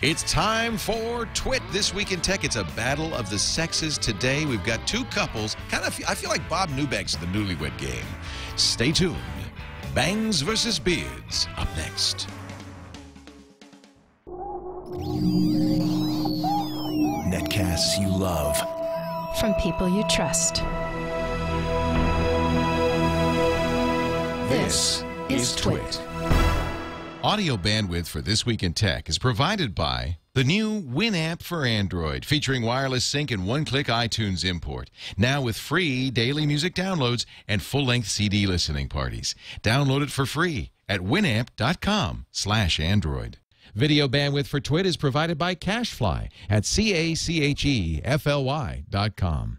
It's time for TWiT This Week in Tech. It's a battle of the sexes today. We've got two couples. I feel like Bob Newback's the Newlywed Game. Stay tuned. Bangs versus beards up next. Netcasts you love from people you trust. This is TWiT. Audio bandwidth for This Week in Tech is provided by the new Winamp for Android, featuring wireless sync and one-click iTunes import. Now with free daily music downloads and full-length CD listening parties. Download it for free at winamp.com/Android. Video bandwidth for TWiT is provided by CacheFly at CACHEFLY.com.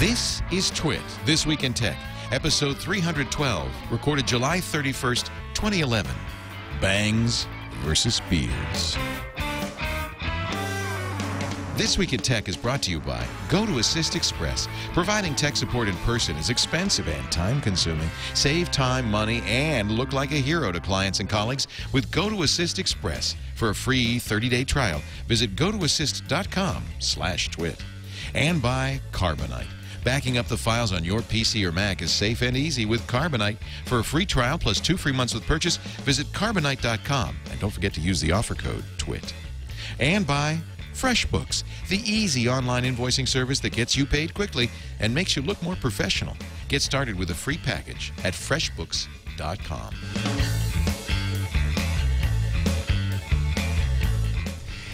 This is TWiT, This Week in Tech, episode 312, recorded July 31st, 2011. Bangs versus beards. This Week in Tech is brought to you by Go to Assist Express. Providing tech support in person is expensive and time-consuming. Save time, money, and look like a hero to clients and colleagues with Go to Assist Express. For a free 30-day trial, visit gotoassist.com/TWiT. And by Carbonite. Backing up the files on your PC or Mac is safe and easy with Carbonite. For a free trial plus 2 free months with purchase, visit Carbonite.com. And don't forget to use the offer code TWiT. And by FreshBooks, the easy online invoicing service that gets you paid quickly and makes you look more professional. Get started with a free package at FreshBooks.com.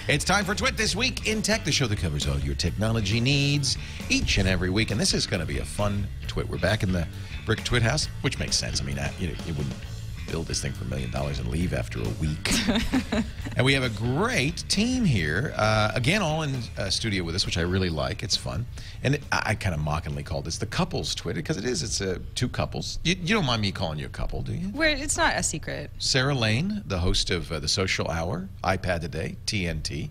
It's time for TWiT This Week in Tech, the show that covers all your technology needs each and every week. And this is going to be a fun TWiT. We're back in the brick TWiT house, which makes sense. I mean, you wouldn't build this thing for $1 million and leave after a week. And we have a great team here. Again, all in studio with us, which I really like. It's fun. And I kind of mockingly call this the couples TWiT, because it is. It's two couples. You don't mind me calling you a couple, do you? It's not a secret. Sarah Lane, the host of The Social Hour, iPad Today, TNT,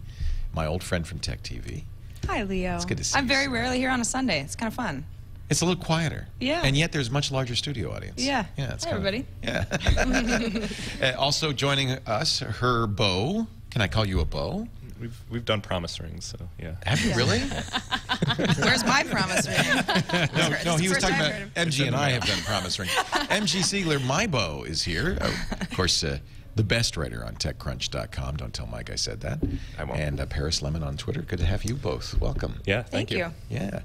my old friend from Tech TV. Hi, Leo. It's good to see you. I'm very rarely here on a Sunday. It's kind of fun. It's a little quieter. Yeah. And yet there's a much larger studio audience. Yeah. Yeah. It's everybody. Yeah. Also joining us, her beau. Can I call you a beau? We've done promise rings, so yeah. Have you really? Where's my promise ring? No, he was talking about MG and I have done promise rings. MG Siegler, my beau, is here. Of course, the best writer on TechCrunch.com. Don't tell Mike I said that. I won't. And Paris Lemon on Twitter. Good to have you both. Welcome. Yeah, thank you. Yeah.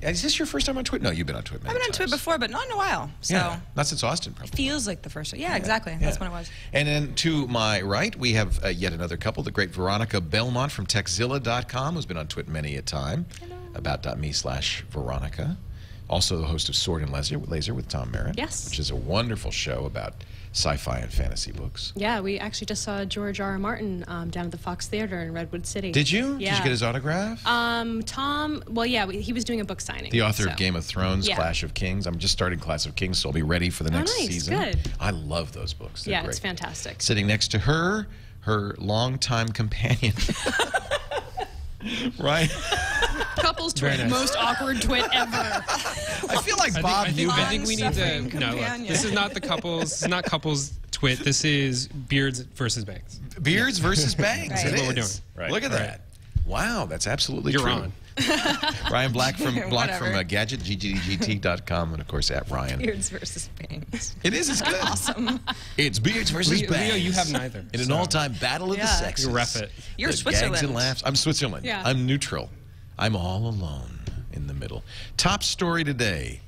Is this your first time on TWiT? No, you've been on TWiT many times. I've been on TWiT before, but not in a while. So. Yeah, not since Austin, probably. It feels like the first time. Yeah, exactly. Yeah. That's when it was. And then to my right, we have yet another couple, the great Veronica Belmont from TechZilla.com, who's been on TWiT many a time. Hello. About.me/Veronica. Also the host of Sword and Laser with Tom Merritt. Yes. Which is a wonderful show about sci-fi and fantasy books. Yeah, we actually just saw George R. R. Martin down at the Fox Theater in Redwood City. Did you? Yeah. Did you get his autograph? Tom, well, yeah, he was doing a book signing. The author of Game of Thrones, Clash of Kings. I'm just starting Clash of Kings, so I'll be ready for the next season. Good. I love those books. They're great. It's fantastic. Sitting next to her, her longtime companion. Right? Couples TWiT, nice. Most awkward TWiT ever. I feel like Bob Newback. I think we need to. No, look, this is not the couples. This is not couples TWiT. This is beards versus bangs. Beards versus bangs. Right. That's what we're doing. Right. Look at that. Wow, that's absolutely true. You're on. Ryan Black from GadgetGGT.com, and of course at Ryan. Beards versus bangs. It is. It's good. Awesome. It's beards versus bangs. Leo, you have neither. In an all-time battle of the sexes. You rep it. You're Switzerland. Gags and laughs. I'm Switzerland. Yeah. I'm neutral. I'm all alone in the middle. Top story today.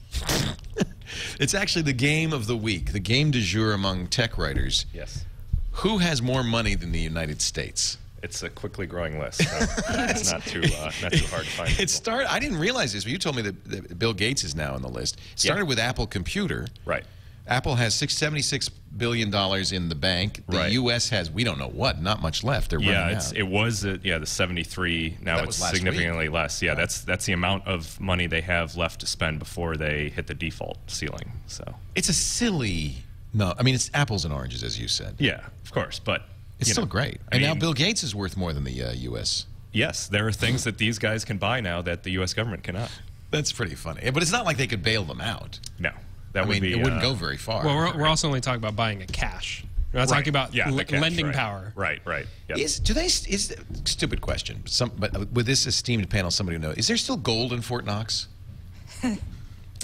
It's actually the game of the week, the game du jour among tech writers. Yes. Who has more money than the United States? It's a quickly growing list. So it's not too hard to find. I didn't realize this, but you told me that Bill Gates is now on the list. It started with Apple Computer. Right. Apple has $76 billion in the bank. The U.S. has, we don't know what, not much left. They're running out. It was, the 73. Now it's significantly less. Yeah, that's the amount of money they have left to spend before they hit the default ceiling. So it's a silly, it's apples and oranges, as you said. Yeah, of course, but it's still great. And now Bill Gates is worth more than the U.S. Yes, there are things that these guys can buy now that the U.S. government cannot. That's pretty funny. But it's not like they could bail them out. No. That would be. It wouldn't go very far. Well, we're also only talking about buying it cash. We're not talking about lending power. Right, right. Yep. Is stupid question? But with this esteemed panel, somebody will know. Is there still gold in Fort Knox?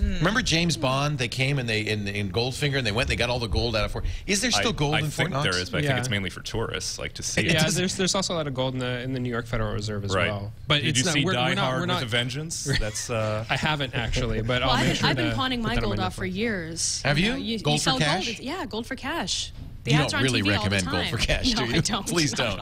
Remember James Bond? They came and they in Goldfinger and they went. And they got all the gold out of Fort. Is there still gold in Fort Knox? I think there is, but I think it's mainly for tourists, like to see. Yeah, there's also a lot of gold in the New York Federal Reserve as well. But Did you see Die Hard with a Vengeance? That's I haven't actually, but well, I've been pawning my gold off for years. Have you? Gold for cash? Yeah, gold for cash. You don't really recommend gold for cash, do you? No, I don't. Please don't.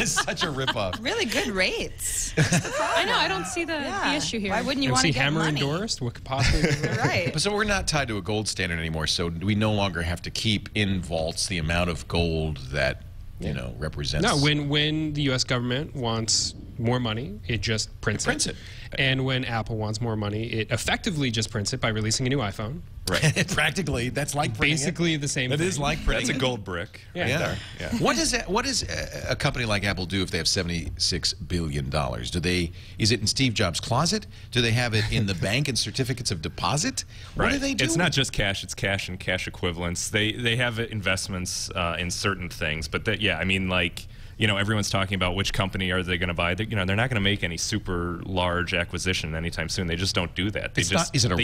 It's such a ripoff. Really good rates. I know. I don't see the issue here. Why wouldn't you want to get Hammer money? Endorsed? What could possibly be right? But so we're not tied to a gold standard anymore. So we no longer have to keep in vaults the amount of gold that you know represents. No, when the U.S. government wants more money, it just prints it. And when Apple wants more money, it effectively just prints it by releasing a new iPhone. Right. Practically, that's like printing the same thing. That is like printing That's a gold brick. Yeah. Right there. Yeah. What does a company like Apple do if they have $76 billion? Do they, is it in Steve Jobs' closet? Do they have it in the bank and certificates of deposit? What do they do? It's not just cash. It's cash and cash equivalents. They have investments in certain things. But, yeah, I mean, like, you know, everyone's talking about which company are they going to buy. You know, they're not going to make any super large acquisition anytime soon. They just don't do that. They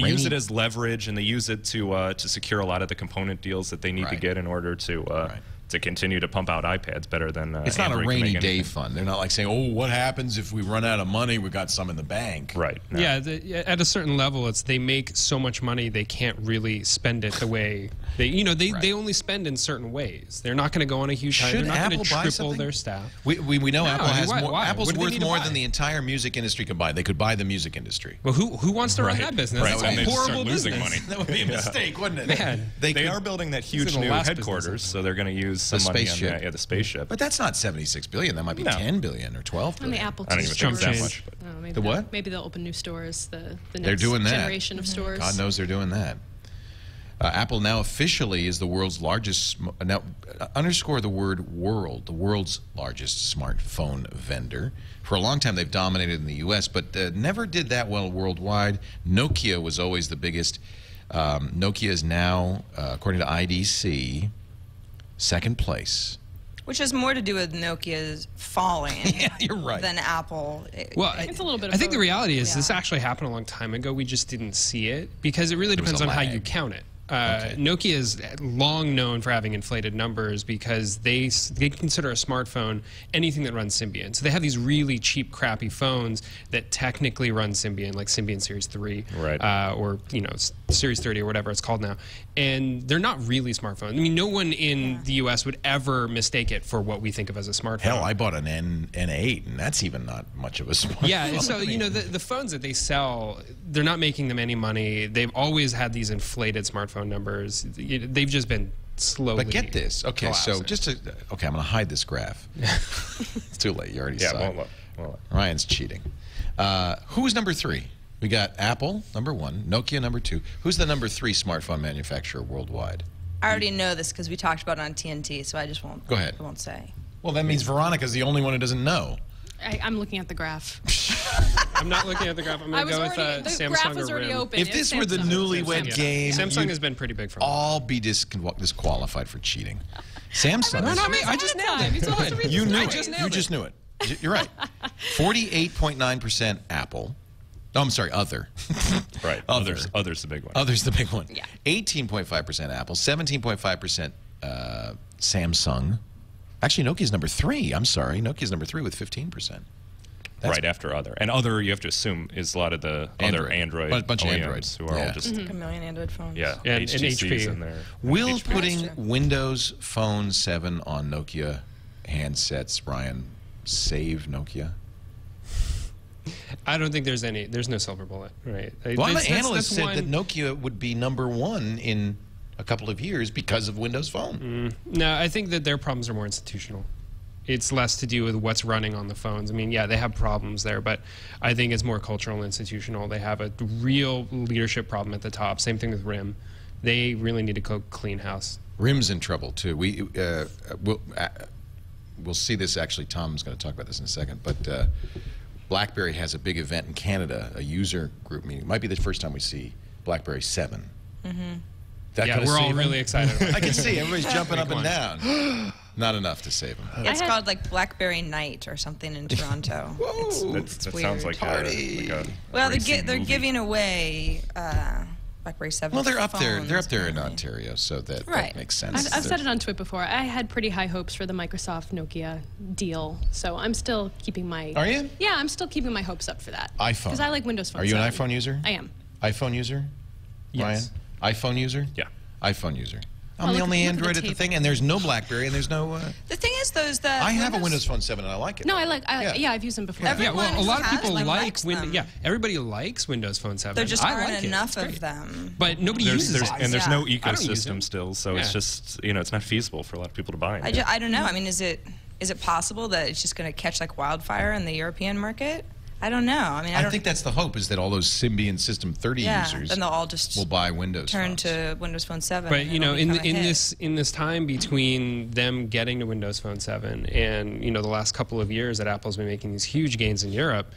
use it as leverage, and they use it to secure a lot of the component deals that they need to get in order to continue to pump out iPads better than it's not a rainy day fund. They're not like saying, oh, what happens if we run out of money? We got some in the bank. Right. No. Yeah. At a certain level, it's they make so much money they can't really spend it the way they. You know, they only spend in certain ways. They're not going to go on a huge. They're not going to triple their staff. We know Apple has more. Apple's worth more than the entire music industry combined. They could buy the music industry. Well, who wants to run that business? Right. That's a horrible business. Money. That would be a mistake, wouldn't it? Man, they are building that huge new headquarters, so they're going to use. The spaceship. Yeah, the spaceship. But that's not 76 billion. That might be 10 billion or 12 billion. And the Apple stores. I don't even think that much. Oh, maybe what? Maybe they'll open new stores. The next generation of stores. God knows they're doing that. Apple now officially is the world's largest. Now, underscore the word world. The world's largest smartphone vendor. For a long time, they've dominated in the U.S., but never did that well worldwide. Nokia was always the biggest. Nokia is now, according to IDC. Second place. Which has more to do with Nokia's falling than Apple. Well, it's a little bit of I think the reality is this actually happened a long time ago. We just didn't see it because it really depends on how you count it. Nokia is long known for having inflated numbers because they consider a smartphone anything that runs Symbian. So they have these really cheap, crappy phones that technically run Symbian, like Symbian Series 3 or Series 30 or whatever it's called now. And they're not really smartphones. I mean, no one in the U.S. would ever mistake it for what we think of as a smartphone. Hell, I bought an N8, and that's even not much of a smartphone. Yeah, so, you know, the phones that they sell, they're not making them any money. They've always had these inflated smartphones. Phone numbers, they've just been slowly. But get this, okay? Collapsing. So just to, okay, I'm going to hide this graph. It's too late. You already saw. Yeah, won't look. Ryan's cheating. Who's number three? We got Apple number one, Nokia number two. Who's the number three smartphone manufacturer worldwide? I already know this because we talked about it on TNT, so I just won't. Go ahead. I won't say. Well, that means Veronica's the only one who doesn't know. I'm looking at the graph. I'm not looking at the graph. I'm going to go with Samsung. The graph was already open. If this were the newlywed game, Samsung has been pretty big for me. All be disqualified for cheating. Samsung. No, not me. I just nailed it. You knew it. You just knew it. You're right. 48.9% Apple. Oh, I'm sorry, other. Right. Other's the big one. Other's the big one. Yeah. 18.5% Apple. 17.5% Samsung. Actually, Nokia's number three. I'm sorry. Nokia's number three with 15%. Right after other. And other, you have to assume, is a lot of the other Android OEMs. A bunch of Androids. Who are all just like a million Android phones. Yeah. And HTC's in there. Will putting Windows Phone 7 on Nokia handsets, Brian, save Nokia? I don't think there's any. There's no silver bullet, right? A lot of analysts said that Nokia would be number one in a couple of years because of Windows Phone. No, I think that their problems are more institutional. It's less to do with what's running on the phones. I mean, yeah, they have problems there, but I think it's more cultural and institutional. They have a real leadership problem at the top. Same thing with RIM. They really need to go clean house. RIM's in trouble, too. We'll see this, actually. Tom's going to talk about this in a second, but BlackBerry has a big event in Canada, a user group meeting. It might be the first time we see BlackBerry 7. Mm-hmm. Yeah, we're all really excited about it. I can see everybody's jumping up and down. Not enough to save him. It's called like Blackberry Night or something in Toronto. Whoa, it's weird. Sounds like a well, they're giving away BlackBerry 7. Well, they're up there. They're up there in Ontario, so that makes sense. I've said it on Twitter before. I had pretty high hopes for the Microsoft Nokia deal, so I'm still keeping my. Are you? Yeah, I'm still keeping my hopes up for that. iPhone. Because I like Windows Phone. Are you an iPhone user? I am. iPhone user? Yes. Ryan? iPhone user? Yeah. iPhone user. I'm the only Android at the thing, and there's no BlackBerry, and there's no... The thing is, those that... I have a Windows Phone 7, and I like it. No, yeah, I've used them before. Yeah, well, a lot of people like... Yeah, everybody likes Windows Phone 7. There just aren't enough of them. But nobody uses them. And there's no ecosystem still, so it's just, you know, it's not feasible for a lot of people to buy it. I don't know. I mean, is it possible that it's just going to catch like wildfire in the European market? I don't know. I mean, I think that's the hope, is that all those Symbian System 30 users then they'll all just will buy Windows. Turn to Windows Phone 7. But you know, in this time between them getting to Windows Phone 7 and you know the last couple of years that Apple's been making these huge gains in Europe,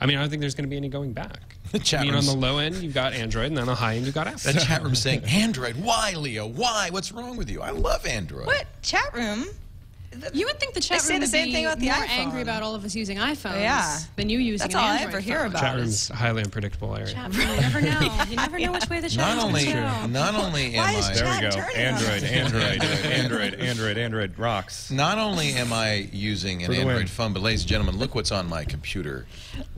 I mean, I don't think there's going to be any going back. I mean, on the low end, you've got Android, and on the high end, you've got Apple. That chat room saying, "Android, why, Leo? Why? What's wrong with you? I love Android." What chat room? You would think the chat room would be more angry about all of us using iPhones than you using an Android phone. That's all I ever hear about. Chat room's a highly unpredictable area. Chat room, you never know. You never know which way the chat room is going to go. There we go. Android rocks. Not only am I using an Android phone, but ladies and gentlemen, look what's on my computer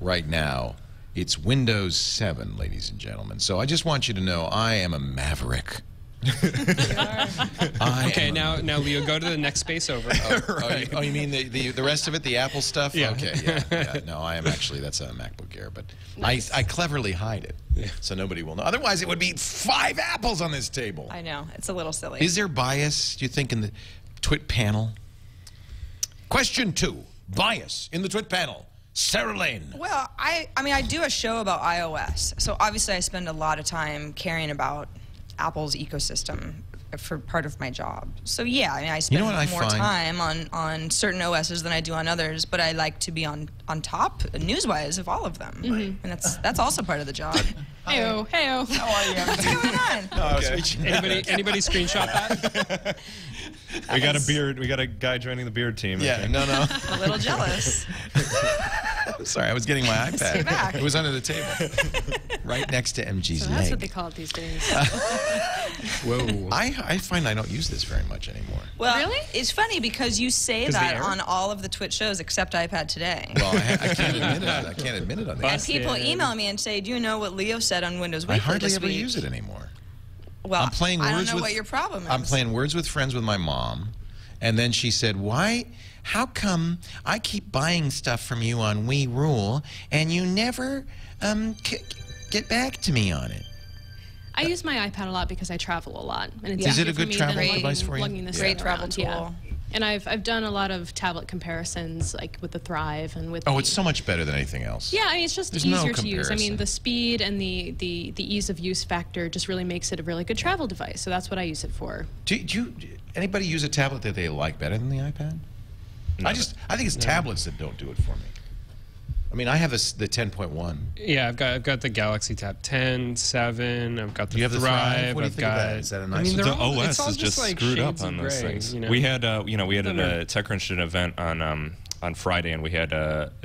right now. It's Windows 7, ladies and gentlemen. So I just want you to know I am a maverick. Okay, now Leo, go to the next space over. You mean the rest of it, the Apple stuff? Yeah. Okay, yeah. No, I am actually, that's a MacBook Air, but nice. I cleverly hide it, so nobody will know. Otherwise, it would be 5 apples on this table. I know, it's a little silly. Is there bias, do you think, in the Twit panel? Question 2, bias in the Twit panel. Sarah Lane. Well, I mean, I do a show about iOS, so obviously I spend a lot of time caring about Apple's ecosystem for part of my job. So yeah, I mean, I spend more time on certain OSs than I do on others, but I like to be on top news-wise of all of them. Mm-hmm. And that's also part of the job. Hey-o, hey-o. How are you? What's going on? Oh, okay. Anybody screenshot that? We got a beard. We got a guy joining the beard team. Yeah, no. A little jealous. I'm sorry, I was getting my iPad. Back. It was under the table, right next to MG's leg. That's what they call it these days. Whoa. I find I don't use this very much anymore. Well, really? It's funny because you say that on all of the Twit shows except iPad Today. Well, I can't admit it. I can't admit it on that. And people email me and say, "Do you know what Leo said on Windows Weekly?" I hardly ever use it anymore. Well, I'm playing words I don't know what your problem is. I'm playing Words with Friends with my mom, and then she said, "Why? How come I keep buying stuff from you on WeRule, and you never get back to me on it?" I use my iPad a lot because I travel a lot, and it's easier for me than lugging this thing around. Yeah. And I've done a lot of tablet comparisons, like with the Thrive and with it's so much better than anything else. Yeah, I mean, it's just easier to use. I mean, the speed and the ease of use factor just really makes it a really good travel device. So that's what I use it for. Do anybody use a tablet that they like better than the iPad? No, I think it's tablets that don't do it for me. I mean, I have the 10.1. Yeah, I've got the Galaxy Tab 10, 7. I've got the Thrive. What do you think of that? Is that a nice? I mean, the OS is just like screwed up on those things. You know? We had a TechCrunch did an event on Friday, and we had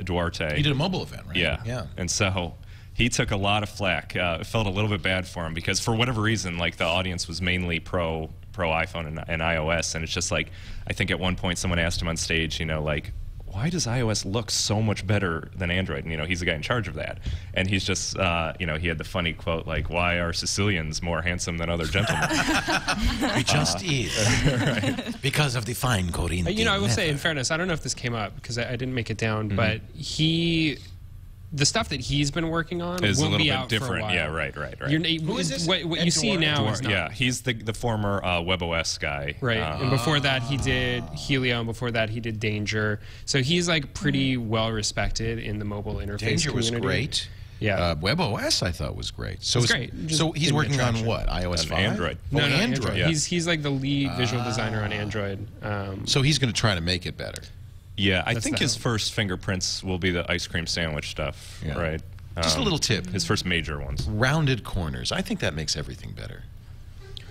Duarte. He did a mobile event, right? Yeah. And so he took a lot of flack. It felt a little bit bad for him because for whatever reason, like the audience was mainly pro iPhone and iOS, and it's just like I think at one point someone asked him on stage, you know, like, why does iOS look so much better than Android? And, you know, he's the guy in charge of that. And he's just, you know, he had the funny quote, like, why are Sicilians more handsome than other gentlemen? We just eat. Right. Because of the fine Corinthian. You know, I will say, in fairness, I don't know if this came up, because I didn't make it down, but the stuff that he's been working on is won't a little be bit out different. For a while. Yeah, right. Who is this? What you see now is not. Yeah, he's the former WebOS guy. Right, and before that he did Helio, and before that he did Danger. So he's like pretty well respected in the mobile interface Danger community. Was great. Yeah, WebOS I thought was great. So it's great. So he's working on what? iOS 5? Android. No, Android. Yeah. He's like the lead visual designer on Android. So he's going to try to make it better. Yeah, I think his first fingerprints will be the ice cream sandwich stuff, right? Just a little tip. His first major ones. Rounded corners. I think that makes everything better.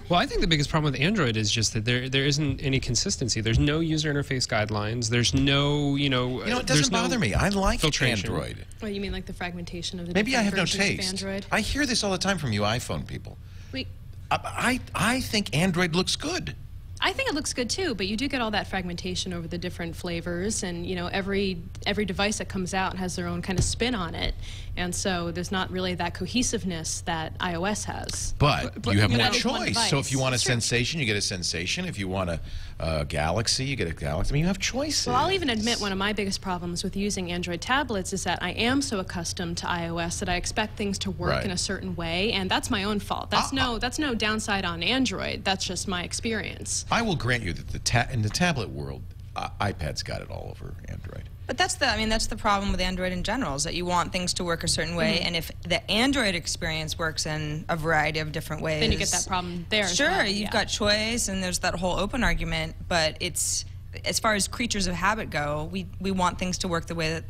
Well, I think the biggest problem with Android is just that there isn't any consistency. There's no user interface guidelines. There's no, it doesn't bother me. I like Android. Well, you mean like the fragmentation of the different versions of Android? Maybe I have no taste. I hear this all the time from you iPhone people. Wait. I think Android looks good. I think it looks good too, but you do get all that fragmentation over the different flavors, and every device that comes out has their own kind of spin on it, and so there's not really that cohesiveness that iOS has. But you have more choice. So if you want a sensation, you get a sensation. If you want a Galaxy, you get a Galaxy. I mean, you have choices. Well, I'll even admit one of my biggest problems with using Android tablets is that I am so accustomed to iOS that I expect things to work in a certain way, and that's my own fault. That's no downside on Android. That's just my experience. I will grant you that in the tablet world, iPad's got it all over Android. But that's the, I mean, that's the problem with Android in general, is that you want things to work a certain way, and if the Android experience works in a variety of different ways, then you get that problem there. Sure, you've got choice, and there's that whole open argument, but it's, as far as creatures of habit go, we want things to work the way that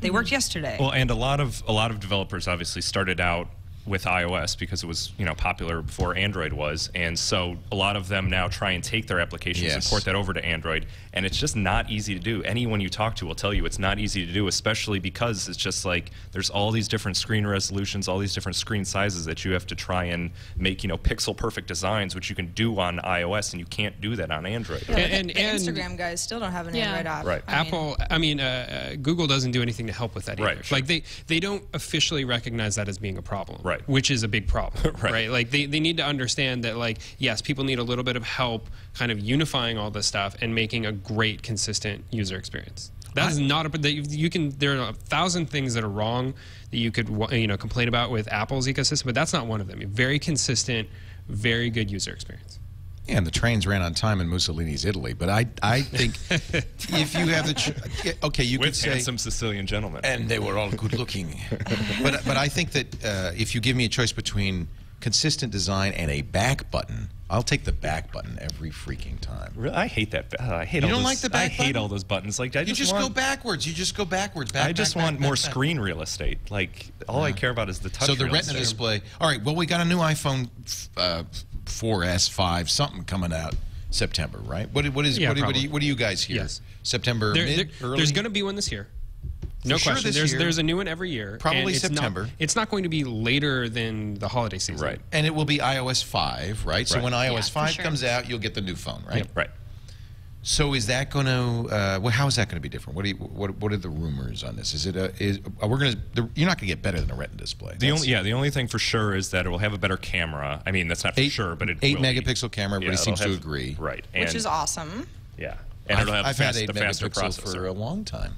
they worked yesterday. Well, and a lot of developers obviously started out with iOS because it was, popular before Android was, and so a lot of them now try and take their applications and port that over to Android, and it's just not easy to do. Anyone you talk to will tell you it's not easy to do, especially because it's just like there's all these different screen resolutions, all these different screen sizes that you have to try and make, pixel perfect designs, which you can do on iOS, and you can't do that on Android. Yeah, and Instagram guys still don't have an Android app. Right. Google doesn't do anything to help with that either. Right, sure. Like they don't officially recognize that as being a problem. Right. Which is a big problem, right? Like they need to understand that, like, yes, people need a little bit of help kind of unifying all this stuff and making a great, consistent user experience. That's not a, you can, there are 1,000 things that are wrong that you could, complain about with Apple's ecosystem, but that's not one of them. A very consistent, very good user experience. Yeah, and the trains ran on time in Mussolini's Italy, but I think if you have the okay, you could say handsome Sicilian gentlemen, and they were all good looking. but I think that if you give me a choice between consistent design and a back button, I'll take the back button every freaking time. Really? I hate that. I hate. You all don't those, like the back I button? Hate all those buttons. Like I just want, go backwards. You just go backwards. Back, I just back, want back, more back, screen back. Real estate. Like all I care about is the touch. So the Retina display. All right. Well, we got a new iPhone 4S, 5, something coming out September, right? What do you guys hear? Yes. September, mid, early? There's going to be one this year. No question. There's a new one every year. Probably September. It's not going to be later than the holiday season. Right. And it will be iOS 5, right? So when iOS 5 comes out, you'll get the new phone, right? Yep. Right. So is that going to? Well, how is that going to be different? What are the rumors on this? Is it a? You're not going to get better than a Retina display. The only thing for sure is that it will have a better camera. I mean, that's not for sure, but it will. 8-megapixel camera. Everybody seems to agree. Right. Which is awesome. Yeah. And it'll have the faster processor for a long time.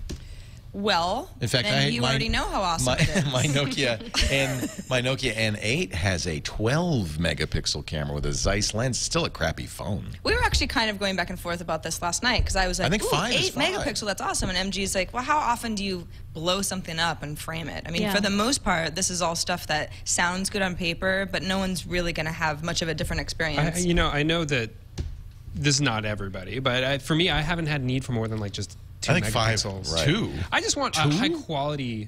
Well, in fact, you already know how awesome it is. My Nokia N8 has a 12-megapixel camera with a Zeiss lens. Still a crappy phone. We were actually kind of going back and forth about this last night because I was like, I think 8 megapixel, that's awesome. And MG's like, well, how often do you blow something up and frame it? I mean, for the most part, this is all stuff that sounds good on paper, but no one's really going to have much of a different experience. I know that this is not everybody, but for me, I haven't had need for more than like just 2 megapixels. Right. 2. I just want a high quality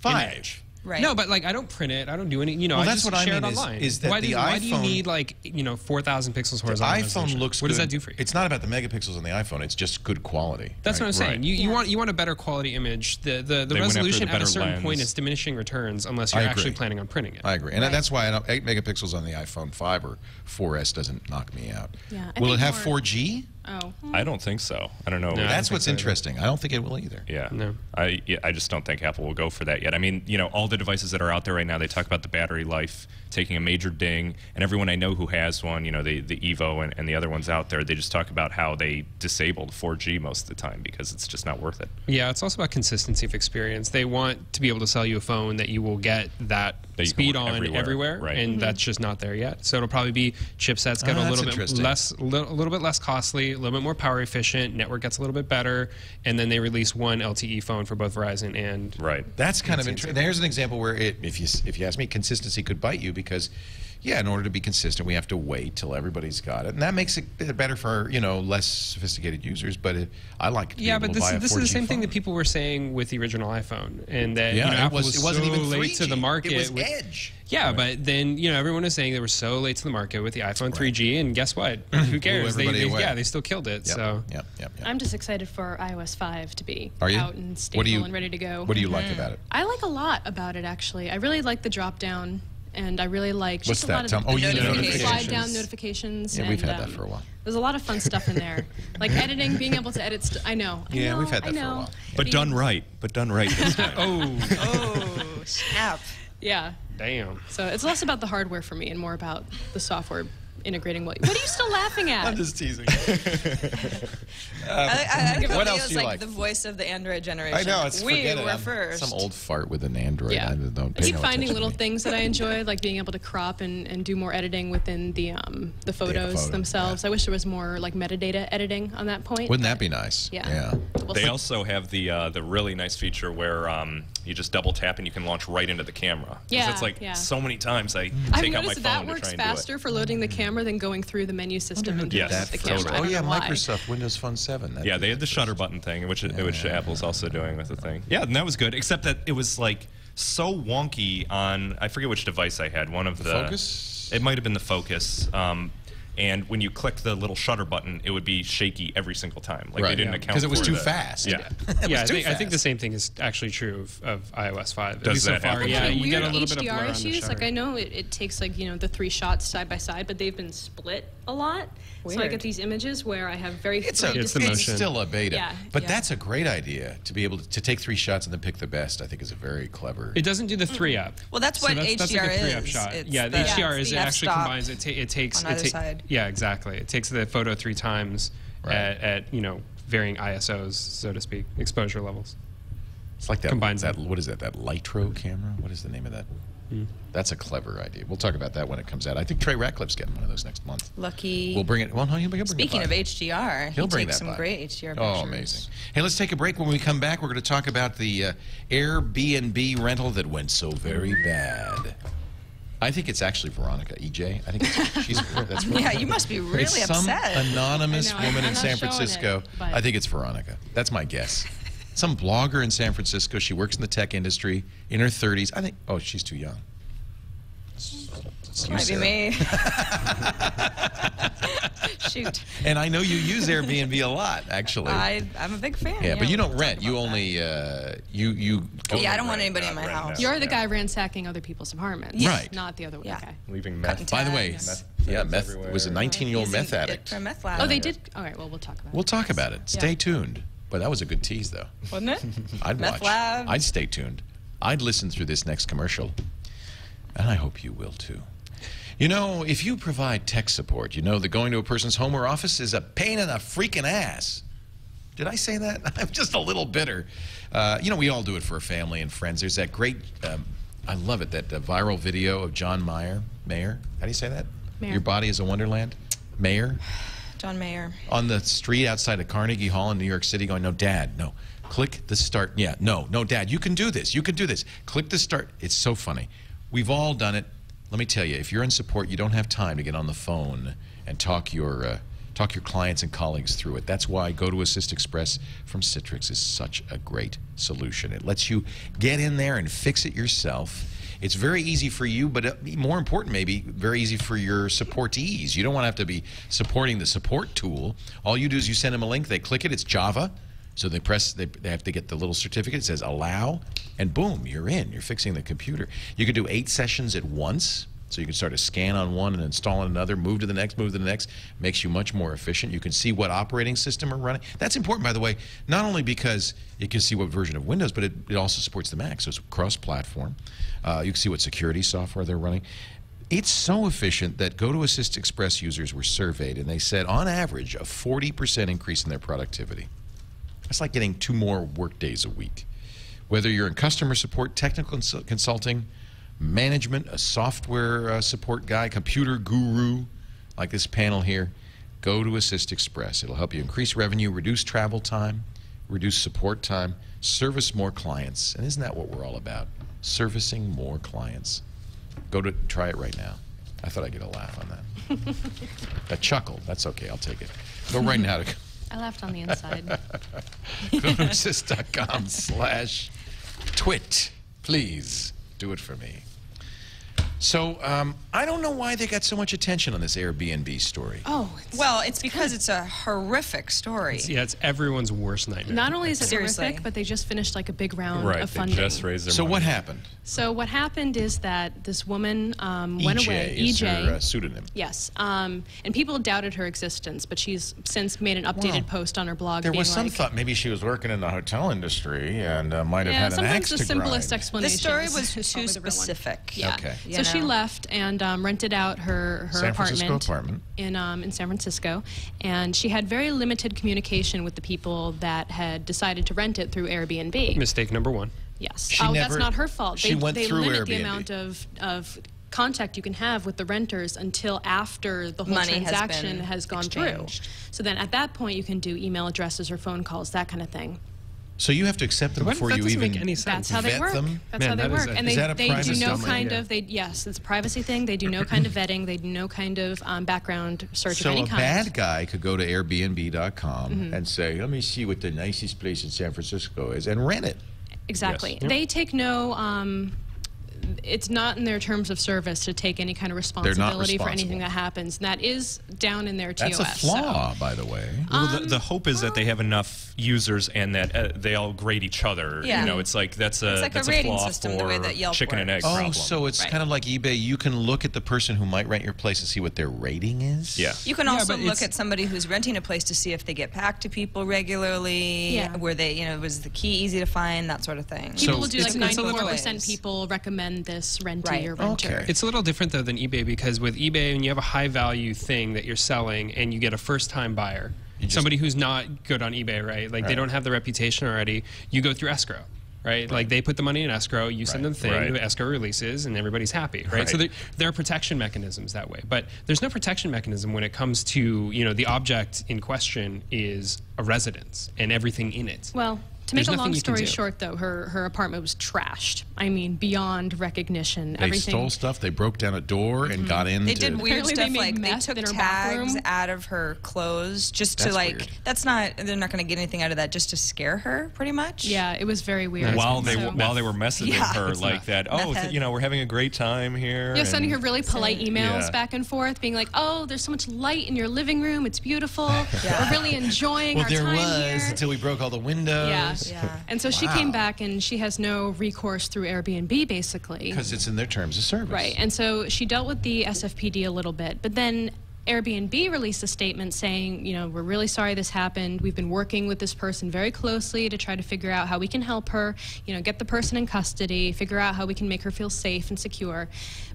5 image. Right. No, but like I don't print it. I don't do any. Well, I just share it online. Is that why do you need like 4,000 pixels horizontal? The iPhone looks. What does that do for you? It's not about the megapixels on the iPhone. It's just good quality. That's what I'm saying. You want a better quality image. The resolution at a certain point is diminishing returns unless you're actually planning on printing it. I agree, and that's why 8 megapixels on the iPhone 5 or 4S doesn't knock me out. Yeah. Will it have 4G? Oh. I don't think so. I don't know. No, that's what's interesting. I don't think it will either. Yeah. No. I just don't think Apple will go for that yet. I mean, all the devices that are out there right now, they talk about the battery life taking a major ding, and everyone I know who has one, the Evo and the other ones out there, they just talk about how they disabled 4G most of the time because it's just not worth it. Yeah, it's also about consistency of experience. They want to be able to sell you a phone that you will get that speed on everywhere, right. And that's just not there yet. So it'll probably be chipsets get a little bit less costly, a little bit more power efficient, network gets a little bit better, and then they release one LTE phone for both Verizon and. Right. That's kind of interesting. There's an example where if you ask me, consistency could bite you because yeah, in order to be consistent, we have to wait till everybody's got it, and that makes it better for, you know, less sophisticated users. But it, I like it to be able to buy a 4G phone. Yeah, but this is the same thing that people were saying with the original iPhone, and that Apple was so late to the market. It was Edge. Yeah, but then, you know, everyone was saying they were so late to the market with the iPhone 3G, and guess what? Who cares? They still killed it. So I'm just excited for iOS 5 to be out and stable and ready to go. What do you like about it? I like a lot about it, actually. I really like the drop-down, and I really like just a lot of slide-down notifications. Yeah, we've had that for a while. There's a lot of fun stuff in there, like editing, being able to edit. I know. We've had that for a while. But done right. But done right this time. Oh, snap. Yeah. Damn. So it's less about the hardware for me and more about the software integrating. What are you still laughing at? I'm just teasing. What else do you like? The voice of the Android generation. I know, it's we were first. Some old fart with an Android. Yeah. I keep finding little things that I enjoy, like being able to crop and do more editing within the photos themselves. Yeah. I wish there was more like metadata editing on that point. Wouldn't that be nice? Yeah. Well, they also have the really nice feature where you just double tap and you can launch right into the camera. Yeah. It's like so many times I take out my phone to try and do it. I've noticed that works faster for loading the camera than going through the menu system and the camera. Oh yeah, Microsoft Windows Phone 7. Yeah, they had the shutter button thing, which Apple's also doing with the thing. Yeah, and that was good, except that it was like so wonky on, I forget which device I had. One of the Focus? It might have been the Focus. And when you click the little shutter button, it would be shaky every single time. Like they didn't account for because it was too fast. Yeah, I think the same thing is actually true of iOS 5. Does that happen? Yeah, you get a little bit of blur issues. Like I know it takes like the 3 shots side by side, but they've been split a lot. Weird. So I get these images where I have very it's still a beta, but that's a great idea to be able to take 3 shots and then pick the best. I think is a very clever. It doesn't do the 3 up. Well, that's what HDR is. Yeah, the HDR is actually combines. It takes on either side. Yeah, exactly. It takes the photo 3 times at varying ISOs, so to speak, exposure levels. It's like that combines that. What is that? That Lytro camera? What is the name of that? That's a clever idea. We'll talk about that when it comes out. I think Trey Ratcliffe's getting one of those next month. Lucky. We'll bring it. Well, no, he'll bring Speaking of HDR, he'll bring some great HDR pictures. Oh, amazing. Hey, let's take a break. When we come back, we're going to talk about the Airbnb rental that went so very bad. I think it's actually Veronica EJ. I think she's that's Veronica. Yeah, you must be really upset. Some anonymous woman in San Francisco. I think it's Veronica. That's my guess. Some blogger in San Francisco. She works in the tech industry in her 30s. I think. Oh, she's too young. It might be me. Shoot. And I know you use Airbnb a lot, actually. I'm a big fan. Yeah, but you don't rent. You only you. Yeah, I don't want anybody in my house. You're the guy ransacking other people's apartments, right? Not the other way. Okay. Leaving meth. By the way, meth was a 19-year-old meth addict. For meth lab. Oh, they did. All right. Well, we'll talk about it. We'll talk about it. Stay tuned. But that was a good tease, though. Wasn't it? I'd watch. Meth lab. I'd stay tuned. I'd listen through this next commercial, and I hope you will too. You know, if you provide tech support, you know that going to a person's home or office is a pain in the freaking ass. Did I say that? I'm just a little bitter. You know, we all do it for our family and friends. There's that great, I love it, that viral video of John Mayer. Mayer? How do you say that? Mayer. Your body is a wonderland? Mayer? John Mayer. On the street outside of Carnegie Hall in New York City going, no, Dad, no. Click the start. Yeah, no, no, Dad, you can do this. You can do this. Click the start. It's so funny. We've all done it. Let me tell you, if you're in support, you don't have time to get on the phone and talk your clients and colleagues through it. That's why Go to Assist Express from Citrix is such a great solution. It lets you get in there and fix it yourself. It's very easy for you, but more important maybe, very easy for your supportees. You don't want to have to be supporting the support tool. All you do is you send them a link, they click it, it's Java. So they press, they have to get the little certificate. It says allow, and boom, you're in. You're fixing the computer. You can do 8 sessions at once. So you can start a scan on one and install on another, move to the next, move to the next. Makes you much more efficient. You can see what operating system are running. That's important, by the way, not only because you can see what version of Windows, but it also supports the Mac, so it's cross-platform. You can see what security software they're running. It's so efficient that Go to Assist Express users were surveyed, and they said, on average, a 40% increase in their productivity. It's like getting 2 more work days a week. Whether you're in customer support, technical consulting, management, a software support guy, computer guru, like this panel here, go to Assist Express. It'll help you increase revenue, reduce travel time, reduce support time, service more clients. And isn't that what we're all about? Servicing more clients. Try it right now. I thought I'd get a laugh on that. A chuckle. That's okay. I'll take it. Go right now to... I laughed on the inside. Clonosys.com/twit. Please do it for me. So I don't know why they got so much attention on this Airbnb story. Oh, well, it's because it's a horrific story. It's, yeah, it's everyone's worst nightmare. Not only is it horrific, but they just finished like a big round of funding. Right, they just raised their money. So what happened? So what happened is that this woman went away. EJ is her pseudonym. Yes, and people doubted her existence, but she's since made an updated post on her blog. There was some thought maybe she was working in the hotel industry and might have had an axe to grind. Sometimes the simplest explanation. The story was too specific. Yeah. Okay. So she left and rented out her apartment in San Francisco, and she had very limited communication with the people that had decided to rent it through Airbnb. Mistake number one. Yes. She never, that's not her fault. They limit Airbnb. The amount of contact you can have with the renters until after the whole transaction has gone through. So then at that point you can do email addresses or phone calls, that kind of thing. So you have to accept them before you even make any sense. That's how they work. That's how they work. And they do no kind of, yes, it's a privacy thing. They do no kind of vetting. They do no kind of background search of any kind. So a bad guy could go to Airbnb.com and say, let me see what the nicest place in San Francisco is, and rent it. Exactly. Yes. They take no... it's not in their terms of service to take any kind of responsibility for anything that happens. That is down in their TOS. That's a flaw, by the way. Well, the hope is that they have enough users and that they all grade each other. Yeah. You know, it's like that's a rating system, the way that Yelp chicken and egg problem. Oh, so it's kind of like eBay. You can look at the person who might rent your place and see what their rating is. Yeah. You can also look at somebody who's renting a place to see if they get back to people regularly. Yeah. Were they, you know, was the key easy to find, that sort of thing. People do like 94% people recommend this rentee or renter. Okay. It's a little different though than eBay, because with eBay, when you have a high value thing that you're selling and you get a first time buyer, somebody who's not good on eBay, right? Like they don't have the reputation already, you go through escrow. Right? Like they put the money in escrow, you send them the thing, escrow releases, and everybody's happy, right? So there are protection mechanisms that way. But there's no protection mechanism when it comes to, you know, the object in question is a residence and everything in it. Well, to make a long story short, though, her apartment was trashed. I mean, beyond recognition. Everything. They stole stuff. They broke down a door and got in. They did weird stuff, like they took tags out of her clothes just to like. That's not. They're not going to get anything out of that just to scare her, pretty much. Yeah, it was very weird. While they were messaging her like that. Oh, you know, we're having a great time here. Yeah, sending her really polite emails back and forth, being like, oh, there's so much light in your living room. It's beautiful. We're really enjoying our time here. Well, there was until we broke all the windows. Yeah. Yeah. And so she came back, and she has no recourse through Airbnb, basically. Because it's in their terms of service. Right. And so she dealt with the SFPD a little bit, but then Airbnb released a statement saying, you know, we're really sorry this happened. We've been working with this person very closely to try to figure out how we can help her, you know, get the person in custody, figure out how we can make her feel safe and secure.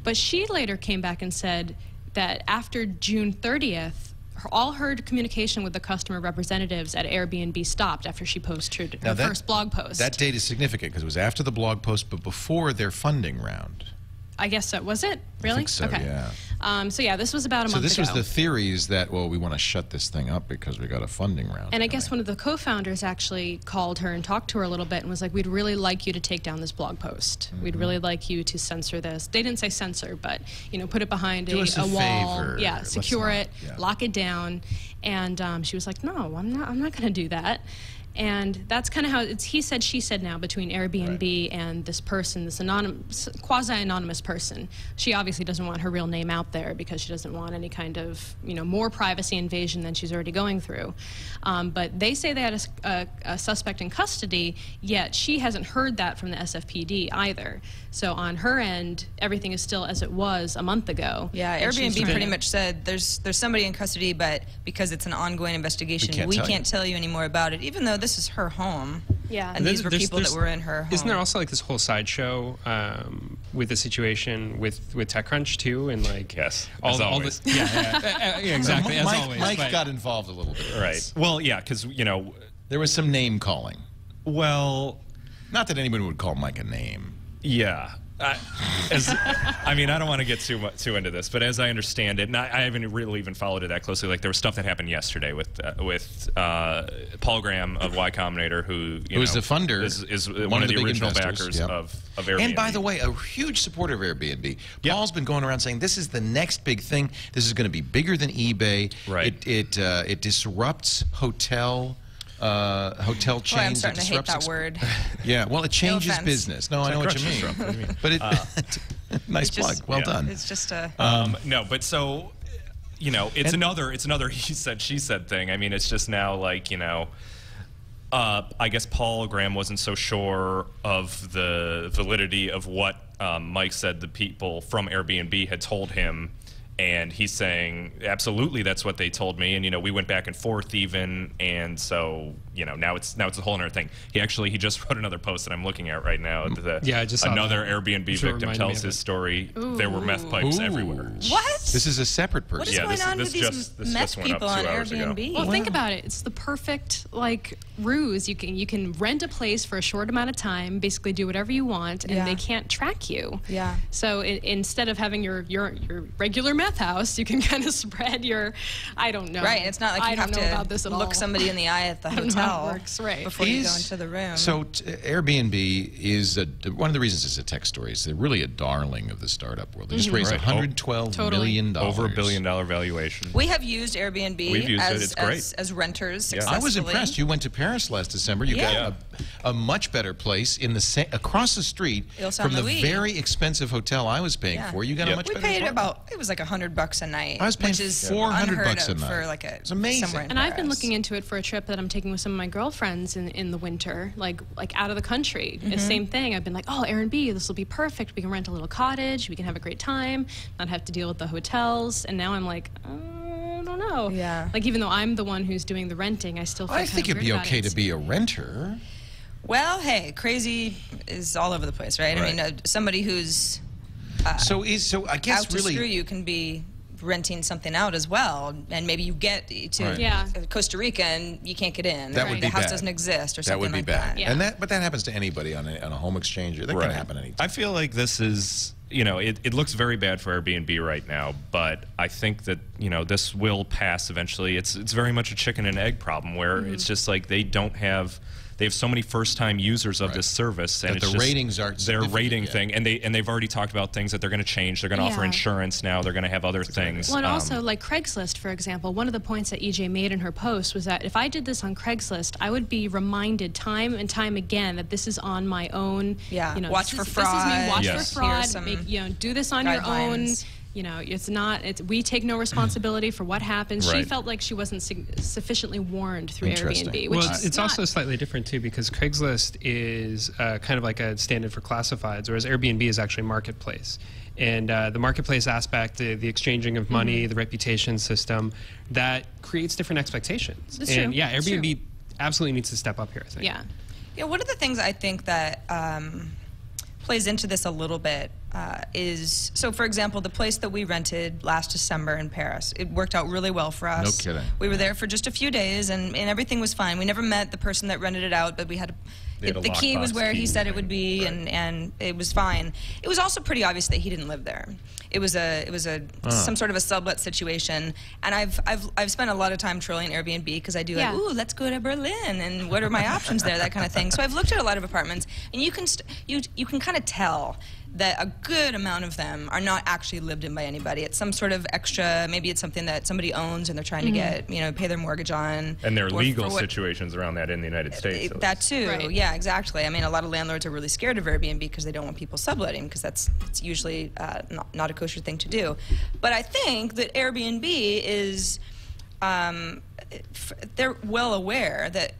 But she later came back and said that after June 30th, all her communication with the customer representatives at Airbnb stopped after she posted her first blog post. That date is significant because it was after the blog post, but before their funding round. I guess so. Was it? Really? I think so, yeah. So, yeah, this was about a month ago. So this was the theories that, well, we want to shut this thing up because we got a funding round. And I guess one of the co-founders actually called her and talked to her a little bit and was like, we'd really like you to take down this blog post. We'd really like you to censor this. They didn't say censor, but, you know, put it behind a wall. Yeah, secure it, lock it down. And she was like, no, I'm not going to do that. And that's kind of how it's he said, she said now between Airbnb and this person, this anonymous, quasi-anonymous person. She obviously doesn't want her real name out there because she doesn't want any kind of, you know, more privacy invasion than she's already going through. But they say they had a suspect in custody, yet she hasn't heard that from the SFPD either. So on her end, everything is still as it was a month ago. Yeah, Airbnb pretty much said there's somebody in custody, but because it's an ongoing investigation, we can't tell you any more about it, even though this is her home. Yeah. And these were people that were in her home. Isn't there also like this whole sideshow with the situation with TechCrunch too, and like all this yeah, exactly. As always, Mike got involved a little bit. Right. Well, yeah, because you know there was some name calling. Well, not that anyone would call Mike a name. Yeah. I don't want to get too into this, but as I understand it, and I haven't really even followed it that closely. Like, there was stuff that happened yesterday with Paul Graham of Y Combinator, who is the funder, is one of the original investors, backers of Airbnb. And by the way, a huge supporter of Airbnb. Yep. Paul's been going around saying this is the next big thing. This is going to be bigger than eBay. Right. It disrupts hotel chains. Boy, I'm starting to hate that word. Yeah, well, it changes business. No, I know what you mean. But nice plug. Well done. It's just a no, but so it's another he said she said thing. I mean, it's just now like I guess Paul Graham wasn't so sure of the validity of what Mike said the people from Airbnb had told him. And he's saying, absolutely, that's what they told me. And, we went back and forth even. And so, now it's a whole other thing. He just wrote another post that I'm looking at right now. I just saw another Airbnb victim tells his story. Ooh. There were meth pipes everywhere. What? This is a separate person. What is going on with these meth people on Airbnb? Well, think about it. It's the perfect, ruse. You can rent a place for a short amount of time, basically do whatever you want, and they can't track you. Yeah. So instead of having your regular meth house, you can kind of spread your, I don't know. Right, it's not like you have to look somebody in the eye at the hotel before you go into the room. So Airbnb is, one of the reasons it's a tech story, is they're really a darling of the startup world. They just raised $112 million. Over $1 billion valuation. We have used Airbnb as renters successfully. I was impressed. You went to Paris last December. You got a much better place in the across the street from the very expensive hotel I was paying for. You got a much better place. We paid it was like $100 a night. I was paying $400 a night. For like a, it's amazing. And I've been looking into it for a trip that I'm taking with some of my girlfriends in the winter, like out of the country. Mm-hmm. The same thing. I've been like, oh, Airbnb, this will be perfect. We can rent a little cottage. We can have a great time, not have to deal with the hotels. And now I'm like, I don't know. Yeah. Like, even though I'm the one who's doing the renting, I still feel kind of weird about it. I think it'd be okay to be a renter. Well, hey, crazy is all over the place, right? I mean, somebody who's... So I guess out really you can be renting something out as well, and maybe you get to Costa Rica and you can't get in. That would be bad. The house doesn't exist or something like that. That would be bad. Yeah. And but that happens to anybody on a home exchanger. That can happen anytime. I feel like this is, it looks very bad for Airbnb right now, but I think that, this will pass eventually. It's very much a chicken and egg problem where it's just like they have so many first-time users of this service, and the ratings aren't their rating thing, and they've already talked about things that they're going to change. They're going to offer insurance now. They're going to have other things. Well, and also, like Craigslist, for example, one of the points that EJ made in her post was that if I did this on Craigslist, I would be reminded time and time again that this is on my own. Yeah, watch for fraud. This is me. Watch for fraud. Make, do this on your own. It's not. We take no responsibility for what happens. She felt like she wasn't sufficiently warned through Airbnb. Well, it's also slightly different too, because Craigslist is kind of like a standard for classifieds, whereas Airbnb is actually marketplace. And the marketplace aspect, the exchanging of money, the reputation system, that creates different expectations. That's true. Yeah, Airbnb absolutely needs to step up here, I think. Yeah. Yeah. One of the things I think that plays into this a little bit. So for example, the place that we rented last December in Paris, it worked out really well for us. No kidding. We were there for just a few days, and everything was fine. We never met the person that rented it out, but we had the key was where he said it would be, and it was fine. It was also pretty obvious that he didn't live there. It was some sort of a sublet situation, and I've spent a lot of time trolling Airbnb because I do like, ooh, let's go to Berlin, and what are my options there, that kind of thing. So I've looked at a lot of apartments, and you can kind of tell that a good amount of them are not actually lived in by anybody. It's some sort of extra, maybe it's something that somebody owns and they're trying to get, pay their mortgage on. And there are legal situations around that in the United States. That too, yeah, exactly. I mean, a lot of landlords are really scared of Airbnb because they don't want people subletting, because it's usually not a kosher thing to do. But I think that Airbnb is, they're well aware that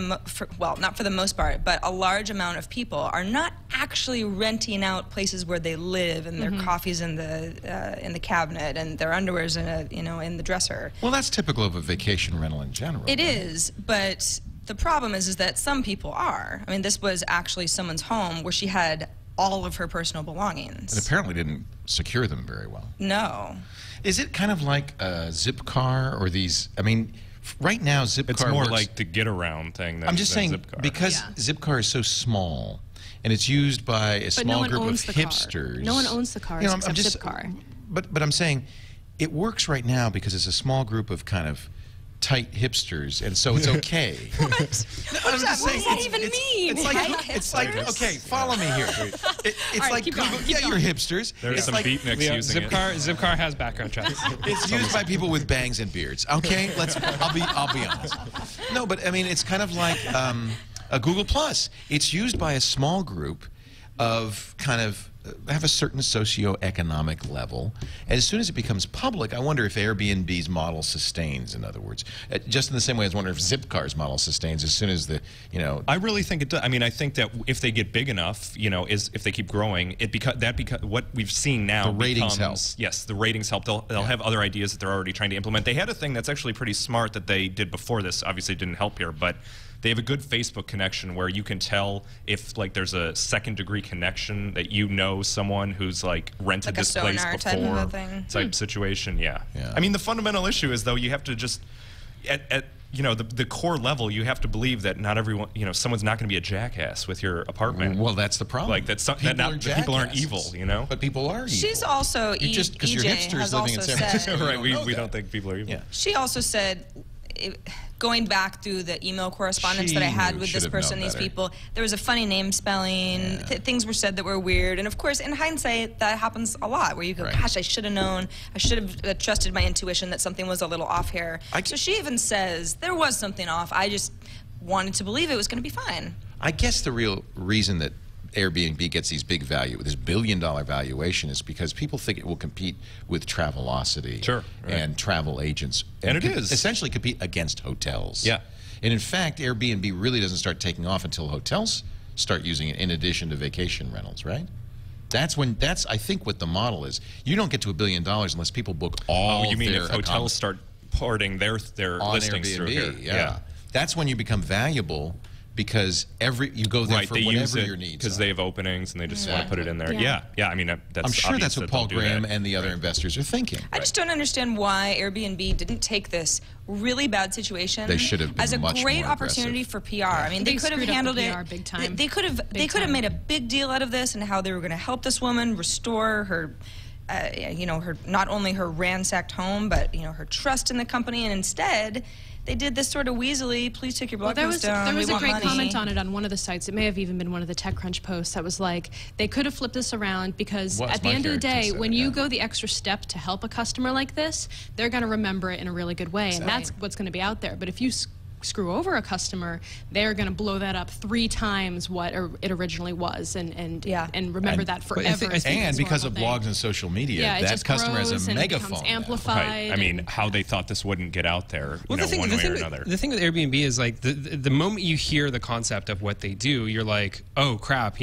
not for the most part, but a large amount of people are not actually renting out places where they live and their coffee's in the cabinet and their underwear's in the dresser. Well, that's typical of a vacation rental in general. It is, but the problem is that some people are. I mean, this was actually someone's home where she had all of her personal belongings. And apparently didn't secure them very well. No. Is it kind of like a Zipcar or these? I mean, right now, Zipcar. It's more like the get-around thing. I'm just saying, because Zipcar is so small, and it's used by a small group of hipsters. No one owns the cars except Zipcar. But I'm saying it works right now because it's a small group of kind of tight hipsters, and so it's okay. What does that even mean? It's like okay, follow me here. It's like, you're hipsters. There's some beatniks using it. Zipcar has background tracks. It's used by people with bangs and beards. Okay, I'll be honest. No, but I mean, it's kind of like a Google Plus. It's used by a small group of kind of have a certain socioeconomic level. As soon as it becomes public, I wonder if Airbnb's model sustains, in other words. Just in the same way as I wonder if Zipcar's model sustains as soon as the, I really think it does. I mean, I think that if they get big enough, if they keep growing, what we've seen now becomes, yes, the ratings help. They'll have other ideas that they're already trying to implement. They had a thing that's actually pretty smart that they did before this. Obviously, it didn't help here, but they have a good Facebook connection where you can tell if there's a second-degree connection that someone who's rented this place before type situation. Yeah. I mean, the fundamental issue is though you have to just at the core level you have to believe that not everyone someone's not going to be a jackass with your apartment. Well, that's the problem. People aren't evil, But people are evil. She's also because your hipsters living in San Francisco, right? We don't think people are evil. Yeah. She also said, going back through the email correspondence that I had with this person, these people, there was a funny name spelling. Things were said that were weird, and of course, in hindsight, that happens a lot. Where you go, gosh, I should have known. I should have trusted my intuition that something was a little off here. So she even says there was something off. I just wanted to believe it was going to be fine. I guess the real reason that Airbnb gets these big value, this billion-dollar valuation, is because people think it will compete with Travelocity and travel agents. And it is essentially compete against hotels. Yeah. And in fact, Airbnb really doesn't start taking off until hotels start using it in addition to vacation rentals, right? That's I think what the model is. You don't get to $1 billion unless people book all. Oh, you mean if hotels start porting their listings Airbnb, through here? Yeah. That's when you become valuable. Because you go there for whatever your needs. Because they have openings and they just want to put it in there. Yeah. I mean, I'm sure that's what Paul Graham and the other investors are thinking. I just don't understand why Airbnb didn't take this really bad situation as a great opportunity for PR. I mean, they could have handled it big time. They could have made a big deal out of this and how they were going to help this woman restore her. Not only her ransacked home, but her trust in the company, and instead they did this sort of weaselly, please take your blog post down. There was a great comment on it on one of the sites. It may have even been one of the TechCrunch posts that was like, they could have flipped this around, because at the end of the day, when you go the extra step to help a customer like this, they're going to remember it in a really good way, and that's what's going to be out there. But if you screw over a customer, they're going to blow that up 3 times what it originally was, and remember that forever. I think because of blogs and social media, that customer has a megaphone. Amplified. I mean, how they thought this wouldn't get out there, one way or another. The thing with Airbnb is the moment you hear the concept of what they do, you're like, oh crap,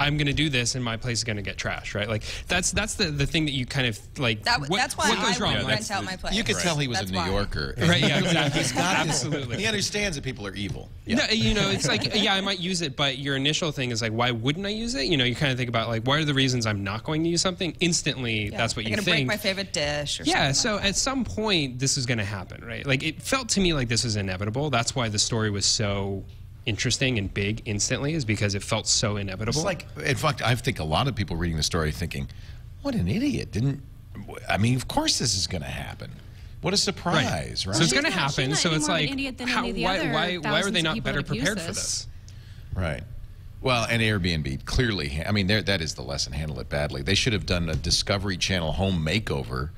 I'm going to do this and my place is going to get trashed, right? That's the thing that you kind of that's why I wouldn't rent out my place. You could tell he was a New Yorker. Right, yeah, exactly. Absolutely. He understands that people are evil. Yeah. No, it's I might use it, but your initial thing is why wouldn't I use it? You kind of think about what are the reasons I'm not going to use something? Instantly, that's what you think. I'm going to break my favorite dish or something. Yeah, so at some point this is going to happen, right? It felt to me like this was inevitable. That's why the story was so interesting and big instantly, is because it felt so inevitable. It's in fact, I think a lot of people reading the story thinking, what an idiot, I mean, of course this is going to happen. What a surprise, right? So it's going to happen, so it's why were they not better prepared for this? Right. Well, and Airbnb clearly, I mean, that is the lesson, handle it badly. They should have done a Discovery Channel home makeover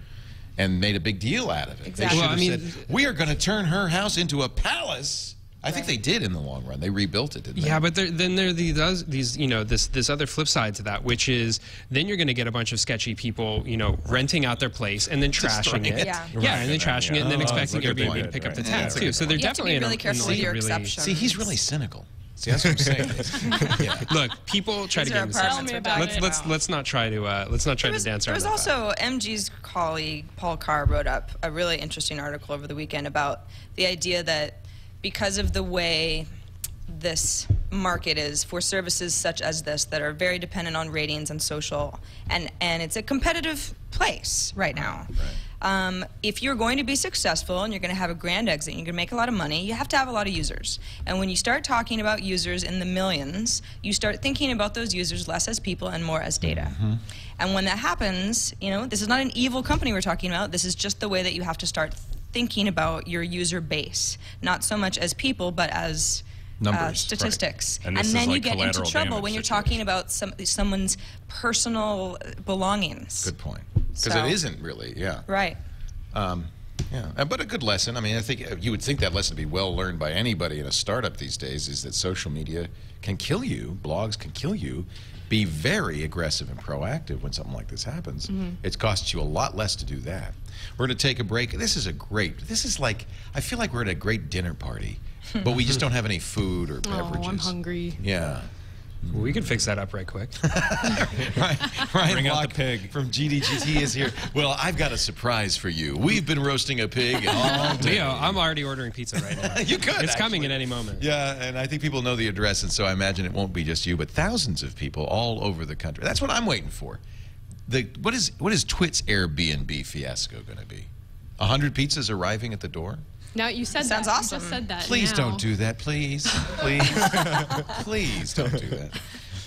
and made a big deal out of it. Exactly. They should have said, we are going to turn her house into a palace. I think they did in the long run. They rebuilt it, didn't they? Yeah, but then there are these, this other flip side to that, which is then you're going to get a bunch of sketchy people, renting out their place and then trashing it. Yeah, and then trashing it and then expecting Airbnb to pick up the tab, too. So they're definitely really careful with your exceptions. See, he's really cynical. See, that's what I'm saying. Look, people try to get in the let's not try to dance around. There was also MG's colleague Paul Carr wrote up a really interesting article over the weekend about the idea that, because of the way this market is for services such as this that are very dependent on ratings and social, and it's a competitive place right now. Right. If you're going to be successful and you're going to have a grand exit and you're going to make a lot of money, you have to have a lot of users. And when you start talking about users in the millions, you start thinking about those users less as people and more as data. Mm-hmm. And when that happens, you know, this is not an evil company we're talking about. This is just the way that you have to start thinking about your user base, not so much as people, but as numbers, statistics. Right. And then like you get into trouble when you're talking about someone's personal belongings. Good point. Because it isn't really, yeah. Right. Yeah, but a good lesson. I mean, I think you would think that lesson to be well learned by anybody in a startup these days is that social media can kill you, blogs can kill you. Be very aggressive and proactive when something like this happens. Mm-hmm. It costs you a lot less to do that. We're going to take a break. This is like, I feel like we're at a great dinner party, but we just don't have any food or beverages. Oh, I'm hungry. Yeah. We can fix that up right quick. Ryan Locke from GDGT is here. Well, I've got a surprise for you. We've been roasting a pig all day. Leo, I'm already ordering pizza right now. You could. It's coming at any moment. Yeah, and I think people know the address, and so I imagine it won't be just you, but thousands of people all over the country. That's what I'm waiting for. What is Twit's Airbnb fiasco going to be? 100 pizzas arriving at the door? No, you said that. Sounds awesome. You just said that. Please don't do that, please. Please. Please don't do that.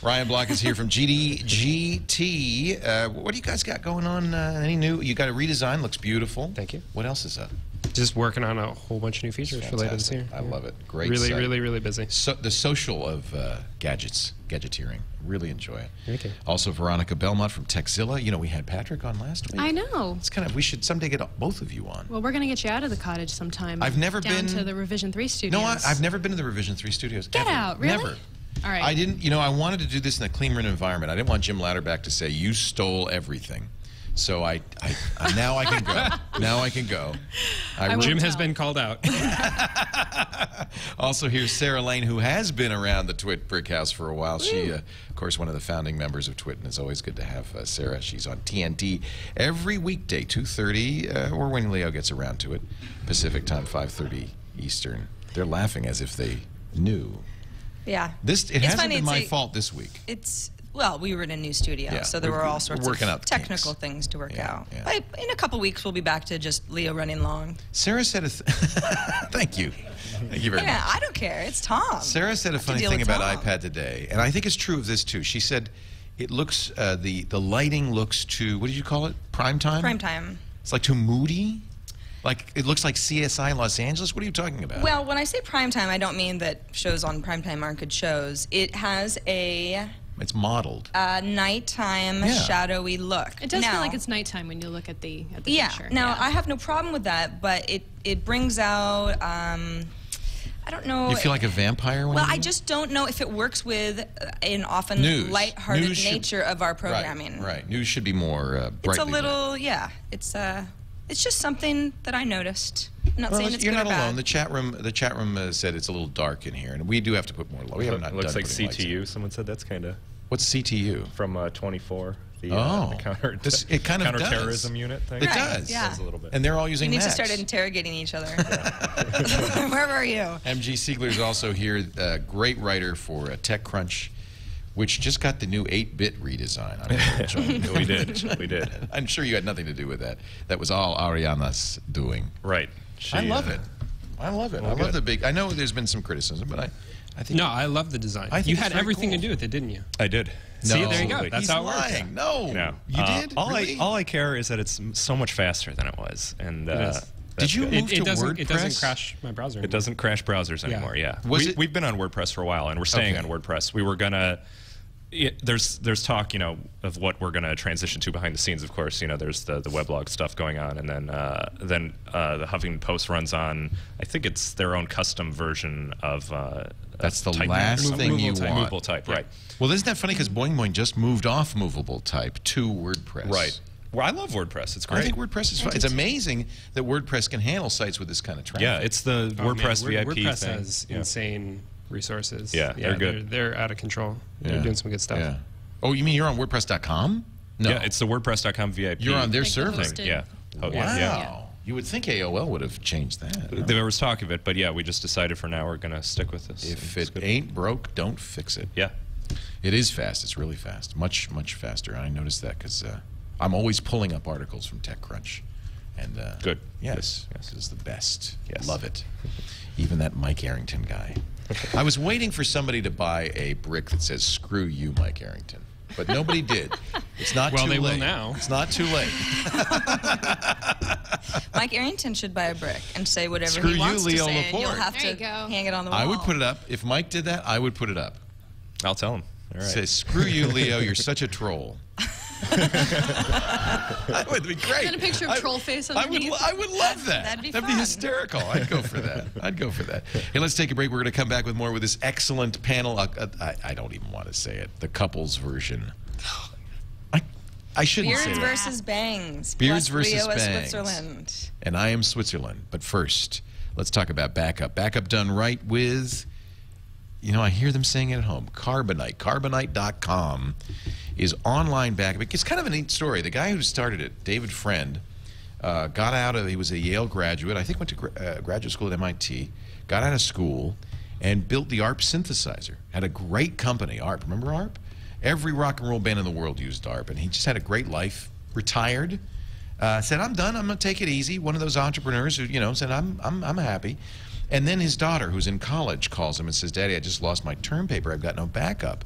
Ryan Block is here from GDGT. What do you guys got going on? Any new? You got a redesign. Looks beautiful. Thank you. What else is up? Just working on a whole bunch of new features for later this year. I love it. Great. Really, really busy. So, the social of gadgets, gadgeteering. Really enjoy it. Thank you. Also, Veronica Belmont from Techzilla. You know, we had Patrick on last week. I know. It's kind of, we should someday get both of you on. Well, we're going to get you out of the cottage sometime. I've never been to the Revision 3 studios. No, I've never been to the Revision 3 studios. Get out, really? Never. All right. I didn't, you know, I wanted to do this in a clean room environment. I didn't want Jim Ladderback to say, you stole everything. So I now I can go. Now I can go. Jim has been called out. Also here's Sarah Lane, who has been around the Twit Brick House for a while. Woo. She, of course, one of the founding members of Twit, and it's always good to have Sarah. She's on TNT every weekday, 2:30, or when Leo gets around to it, Pacific time, 5:30 Eastern. They're laughing as if they knew. Yeah. It hasn't been my fault this week. Well, we were in a new studio, so there were all sorts of technical things to work out. Yeah. But in a couple weeks, we'll be back to just Leo running long. Sarah said a thank you. Thank you very much. Yeah, I don't care. It's Tom. Sarah said a funny thing about iPad today, and I think it's true of this, too. She said it looks, the lighting looks too, what did you call it, prime time? Prime time. It's like too moody? Like, it looks like CSI Los Angeles? What are you talking about? Well, when I say prime time, I don't mean that shows on prime time aren't good shows. It has a... It's modeled. Nighttime, shadowy look. It does feel like it's nighttime when you look at the picture. Yeah. Now, I have no problem with that, but it brings out, I don't know. You feel like a vampire when you do? I just don't know if it works with an often lighthearted nature of our programming. Right, right. News should be more brightly lit. It's a little, it's just something that I noticed. I'm not saying it's good or bad. You're not alone. The chat room said it's a little dark in here, and we do have to put more light. It looks like CTU. Someone said that's kind of. What's CTU? From 24, the counterterrorism unit thing. It does. Yeah. It does a little bit. And they're all using. We need to start interrogating each other. Where were you? MG Siegler is also here. Great writer for TechCrunch, which just got the new 8-bit redesign. We did. I'm sure you had nothing to do with that. That was all Ariana's doing. Right. I love it. I love it. I love the big... I know there's been some criticism, but I think... No, I love the design. You had everything to do with it, didn't you? I did. No. See, there you go. That's how it works. No. You did? All I care is that it's so much faster than it was. And, did you move to WordPress? It doesn't crash my browser anymore. It doesn't crash browsers anymore, We've been on WordPress for a while, and we're staying on WordPress. We were going to... There's talk, you know, of what we're going to transition to behind the scenes. Of course, you know, there's the weblog stuff going on, and then the Huffington Post runs on. I think it's their own custom version of. That's the last thing you want. Movable type, right? Well, isn't that funny? Because Boing Boing just moved off movable type to WordPress. Right. Well, I love WordPress. It's great. I think WordPress is fun. It's amazing that WordPress can handle sites with this kind of traffic. Yeah, it's the WordPress VIP thing. WordPress has insane. Resources. Yeah, they're good. They're out of control. Yeah. They're doing some good stuff. Yeah. Oh, you mean you're on WordPress.com? No. Yeah, it's the WordPress.com VIP. You're on their server. Yeah. Oh, wow. Yeah. You would think AOL would have changed that. There was talk of it, but yeah, we just decided for now we're going to stick with this. If it ain't broke, don't fix it. Yeah. It is fast. It's really fast. Much, much faster. I noticed that because I'm always pulling up articles from TechCrunch. And good. Yes, yes, this is the best. Yes. Love it. Even that Mike Arrington guy. I was waiting for somebody to buy a brick that says "Screw you, Mike Arrington," but nobody did. It's not too late. Well, they will now. It's not too late. Mike Arrington should buy a brick and say whatever he wants to say. Screw you, Leo Laporte. You'll have to hang it on the wall. I would put it up if Mike did that. I would put it up. I'll tell him. All right. Say, "Screw you, Leo. You're such a troll." That would be great. Is that a picture of troll face underneath? I would love that. That'd be hysterical. I'd go for that. I'd go for that. Hey, let's take a break. We're going to come back with more with this excellent panel. I don't even want to say it. The couples version. I shouldn't say it. Beards versus bangs. Beards versus bangs. Rio is Switzerland. And I am Switzerland. But first, let's talk about backup. Backup done right with... You know, I hear them saying it at home. Carbonite. Carbonite.com is online backup. It's kind of a neat story. The guy who started it, David Friend, got out of, he was a Yale graduate, I think went to graduate school at MIT, got out of school and built the ARP synthesizer. Had a great company, ARP. Remember ARP? Every rock and roll band in the world used ARP, and he just had a great life, retired, said, "I'm done, I'm going to take it easy." One of those entrepreneurs who, you know, said, I'm happy. And then his daughter, who's in college, calls him and says, "Daddy, I just lost my term paper. I've got no backup."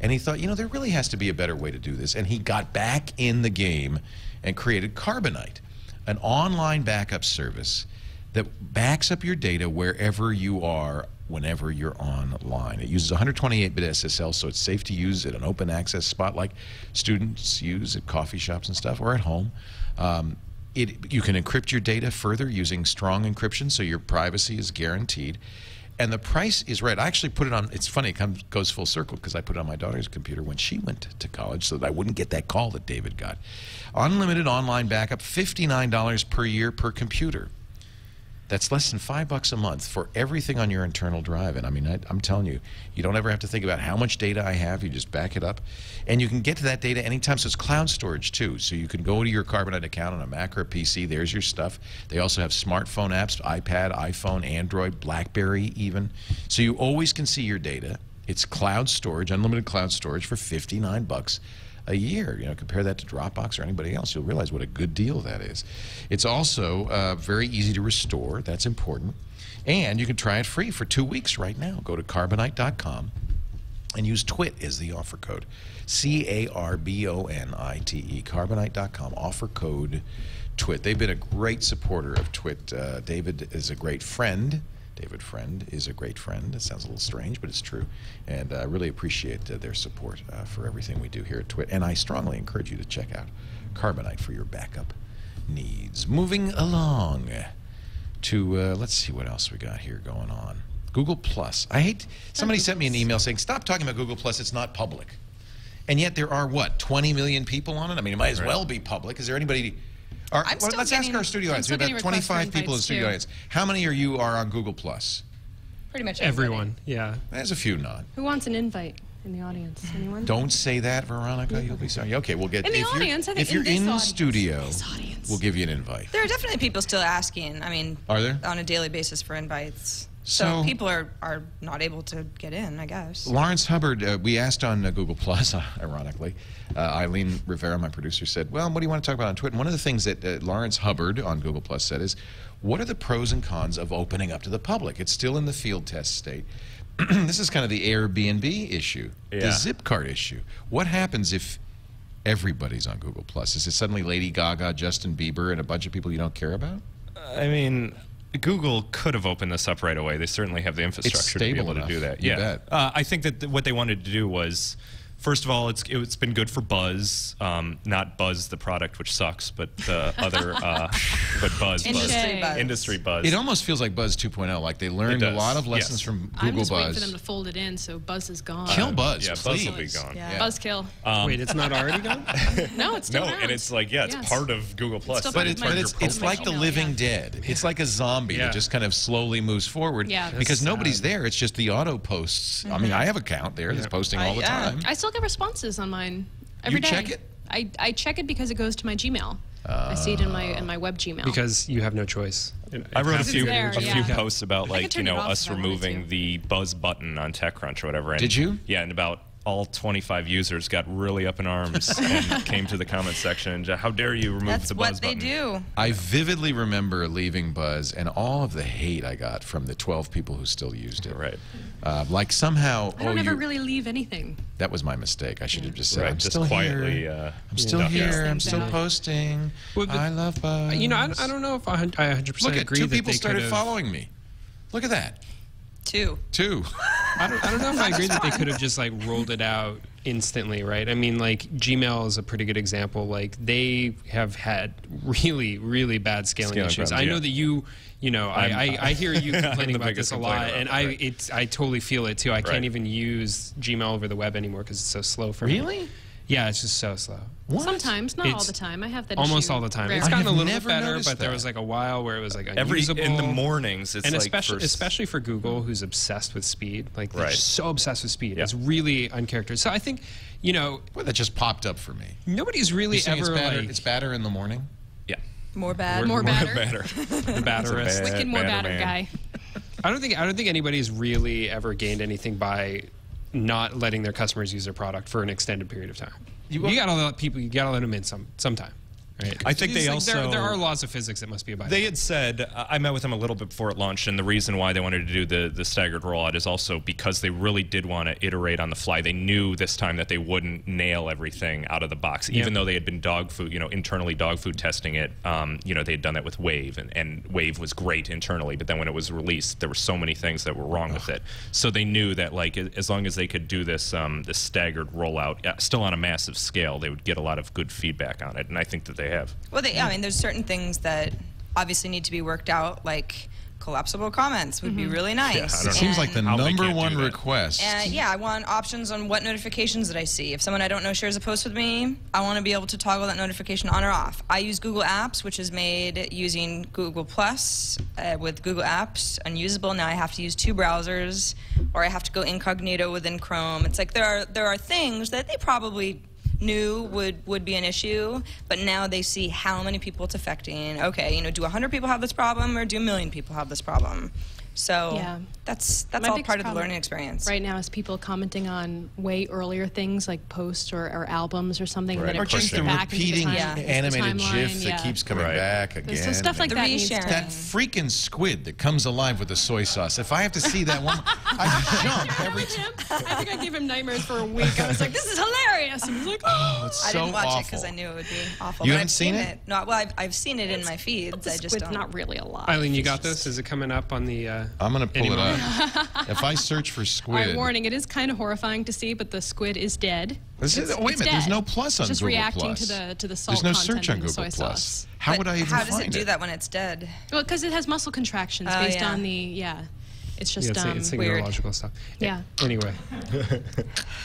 And he thought, you know, there really has to be a better way to do this. And he got back in the game and created Carbonite, an online backup service that backs up your data wherever you are, whenever you're online. It uses 128-bit SSL, so it's safe to use at an open access spot like students use at coffee shops and stuff, or at home. You can encrypt your data further using strong encryption, so your privacy is guaranteed. And the price is right. I actually put it on, it's funny, it goes full circle, because I put it on my daughter's computer when she went to college so that I wouldn't get that call that David got. Unlimited online backup, $59 per year per computer. That's less than $5 a month for everything on your internal drive. And I mean, I'm telling you, you don't ever have to think about how much data I have. You just back it up. And you can get to that data anytime. So it's cloud storage, too. So you can go to your Carbonite account on a Mac or a PC. There's your stuff. They also have smartphone apps, iPad, iPhone, Android, BlackBerry even. So you always can see your data. It's cloud storage, unlimited cloud storage for $59 a year. You know, compare that to Dropbox or anybody else. You'll realize what a good deal that is. It's also very easy to restore. That's important. And you can try it free for 2 weeks right now. Go to Carbonite.com and use TWIT as the offer code. C-A-R-B-O-N-I-T-E, Carbonite.com, offer code TWIT. They've been a great supporter of TWIT. David is a great friend. David Friend is a great friend. It sounds a little strange, but it's true. And I really appreciate their support for everything we do here at TWiT. And I strongly encourage you to check out Carbonite for your backup needs. Moving along to, let's see what else we got here going on. Google Plus. I hate, somebody sent me an email saying, "Stop talking about Google Plus, it's not public." And yet there are, what, 20 million people on it? I mean, it might as well be public. Is there anybody... let's ask our studio audience. We have about 25 people in the studio audience. How many of you are on Google Plus? Pretty much everyone. Yeah. There's a few not. Who wants an invite in the audience? Anyone? Don't say that, Veronica. You'll be sorry. Okay, we'll get in the audience. I think if you're in the studio, we'll give you an invite. There are definitely people still asking. I mean, are there on a daily basis for invites? So people are not able to get in, I guess. Lawrence Hubbard, we asked on Google Plus, ironically. Eileen Rivera, my producer, said, "Well, what do you want to talk about on Twitter?" And one of the things that Lawrence Hubbard on Google Plus said is, what are the pros and cons of opening up to the public? It's still in the field test state. This is kind of the Airbnb issue, the Zipcart issue. What happens if everybody's on Google Plus? Is it suddenly Lady Gaga, Justin Bieber, and a bunch of people you don't care about? I mean... Google could have opened this up right away. They certainly have the infrastructure to be able to do that. Yeah, I think that what they wanted to do was, first of all, it's been good for Buzz, not Buzz the product, which sucks, but the other, but Buzz, industry Buzz. It almost feels like Buzz 2.0. Like they learned a lot of lessons from Google Buzz. I'm just waiting for them to fold it in, so Buzz is gone. Kill Buzz, yeah, please. Buzz will be gone. Yeah. Yeah. Buzz kill. Wait, it's not already gone? No, it's still around. And it's like it's part of Google Plus. But it's like the living dead. It's like a zombie that just kind of slowly moves forward. Yeah. Because nobody's there. It's just the auto posts. I mean, I have an account there that's posting all the time. I still get responses on mine every day. You check it? I check it because it goes to my Gmail. I see it in my web Gmail. Because you have no choice. I wrote a few posts about, like, you know, us removing the buzz button on TechCrunch or whatever. And, did you? Yeah, and about all 25 users got really up in arms and came to the comment section and how dare you remove the Buzz button. That's what they do. I vividly remember leaving Buzz and all of the hate I got from the 12 people who still used it. Right. Like somehow... I don't ever really leave anything. That was my mistake. I should have just said, I'm still here. I'm still here. I'm still posting. Well, I love Buzz. You know, I don't know if I 100% agree. Look at two people started following me. Look at that. Two. I don't know if I agree that they could have just like rolled it out instantly, right? I mean, like Gmail is a pretty good example. Like they have had really, really bad scaling issues. Problems, I know that you know, I hear you complaining about this a lot, and I totally feel it too. I can't even use Gmail over the web anymore because it's so slow for me. Really? Yeah, it's just so slow. What? Sometimes, not all the time. I have that issue all the time. It's gotten a little bit better, but there was like a while where it was like unusable. In the mornings, it's like especially for Google, who's obsessed with speed. Like they're so obsessed with speed. Yeah. It's really uncharacteristic. So I think, you know, well, that just popped up for me. Nobody's really ever it's badder in the morning. Yeah. More badder. The batterist. Wicked more badder guy. I don't think anybody's really ever gained anything by not letting their customers use their product for an extended period of time. You gotta let people. You gotta let them in sometime. Right? I think they also. There are laws of physics that must be abided. They had said I met with them a little bit before it launched, and the reason why they wanted to do the staggered rollout is also because they really did want to iterate on the fly. They knew this time that they wouldn't nail everything out of the box, even though they had been internally dog food testing it. You know, they had done that with Wave, and Wave was great internally, but then when it was released, there were so many things that were wrong with it. So they knew that like as long as they could do this this staggered rollout, still on a massive scale, they would get a lot of good feedback on it, and I think that they have. Well, I mean, there's certain things that obviously need to be worked out, like collapsible comments would be really nice. Yeah, it seems like the #1 request. And yeah, I want options on what notifications that I see. If someone I don't know shares a post with me, I want to be able to toggle that notification on or off. I use Google Apps, which is made using Google Plus with Google Apps unusable. Now I have to use 2 browsers, or I have to go incognito within Chrome. It's like there are things that they probably knew would be an issue, but now they see how many people it's affecting. Okay, you know, do 100 people have this problem, or do 1 million people have this problem? So that's all part of the learning experience. Right now is people commenting on way earlier things like posts or albums or something. Right. Or just the repeating animated GIF that keeps coming back again. There's stuff like that. That freaking squid that comes alive with the soy sauce. If I have to see that one, I jump every time. I think I gave him nightmares for a week. I was like, this is hilarious. And he was like, oh, it's so awful. I didn't watch it because I knew it would be awful. You haven't seen it? No, well, I've seen it in my feeds. I just don't. Not really a lot. Eileen, you got this? Is it coming up on the... I'm going to pull it up. If I search for squid... Right, warning, it is kind of horrifying to see, but the squid is dead. Wait a minute, there's no plus on Google+. It's just reacting to the salt content. There's no search on Google+. How would I even find it? How does it do that when it's dead? Well, because it has muscle contractions based on the... It's just it's weird. Neurological stuff. Yeah. Anyway.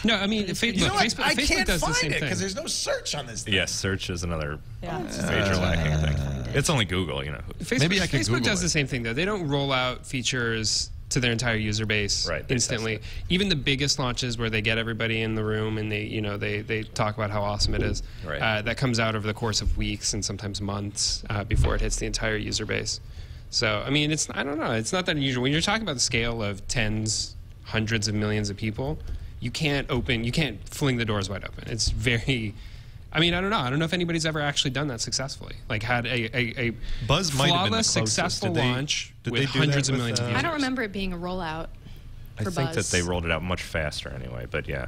No, I mean, Facebook does the same thing. I can't find it because there's no search on this thing. Yes, search is another major lacking thing. It's only Google, you know. Facebook does the same thing, though. They don't roll out features to their entire user base instantly. Even the biggest launches where they get everybody in the room and they talk about how awesome it is, that comes out over the course of weeks and sometimes months before it hits the entire user base. So, I mean, I don't know, it's not that unusual. When you're talking about the scale of tens, hundreds of millions of people, you can't fling the doors wide open. It's very, I mean, I don't know. I don't know if anybody's ever actually done that successfully. Like had a Buzz flawless, might have been successful launch with hundreds of millions of people. I don't remember it being a rollout for Buzz. I think that they rolled it out much faster anyway, but yeah.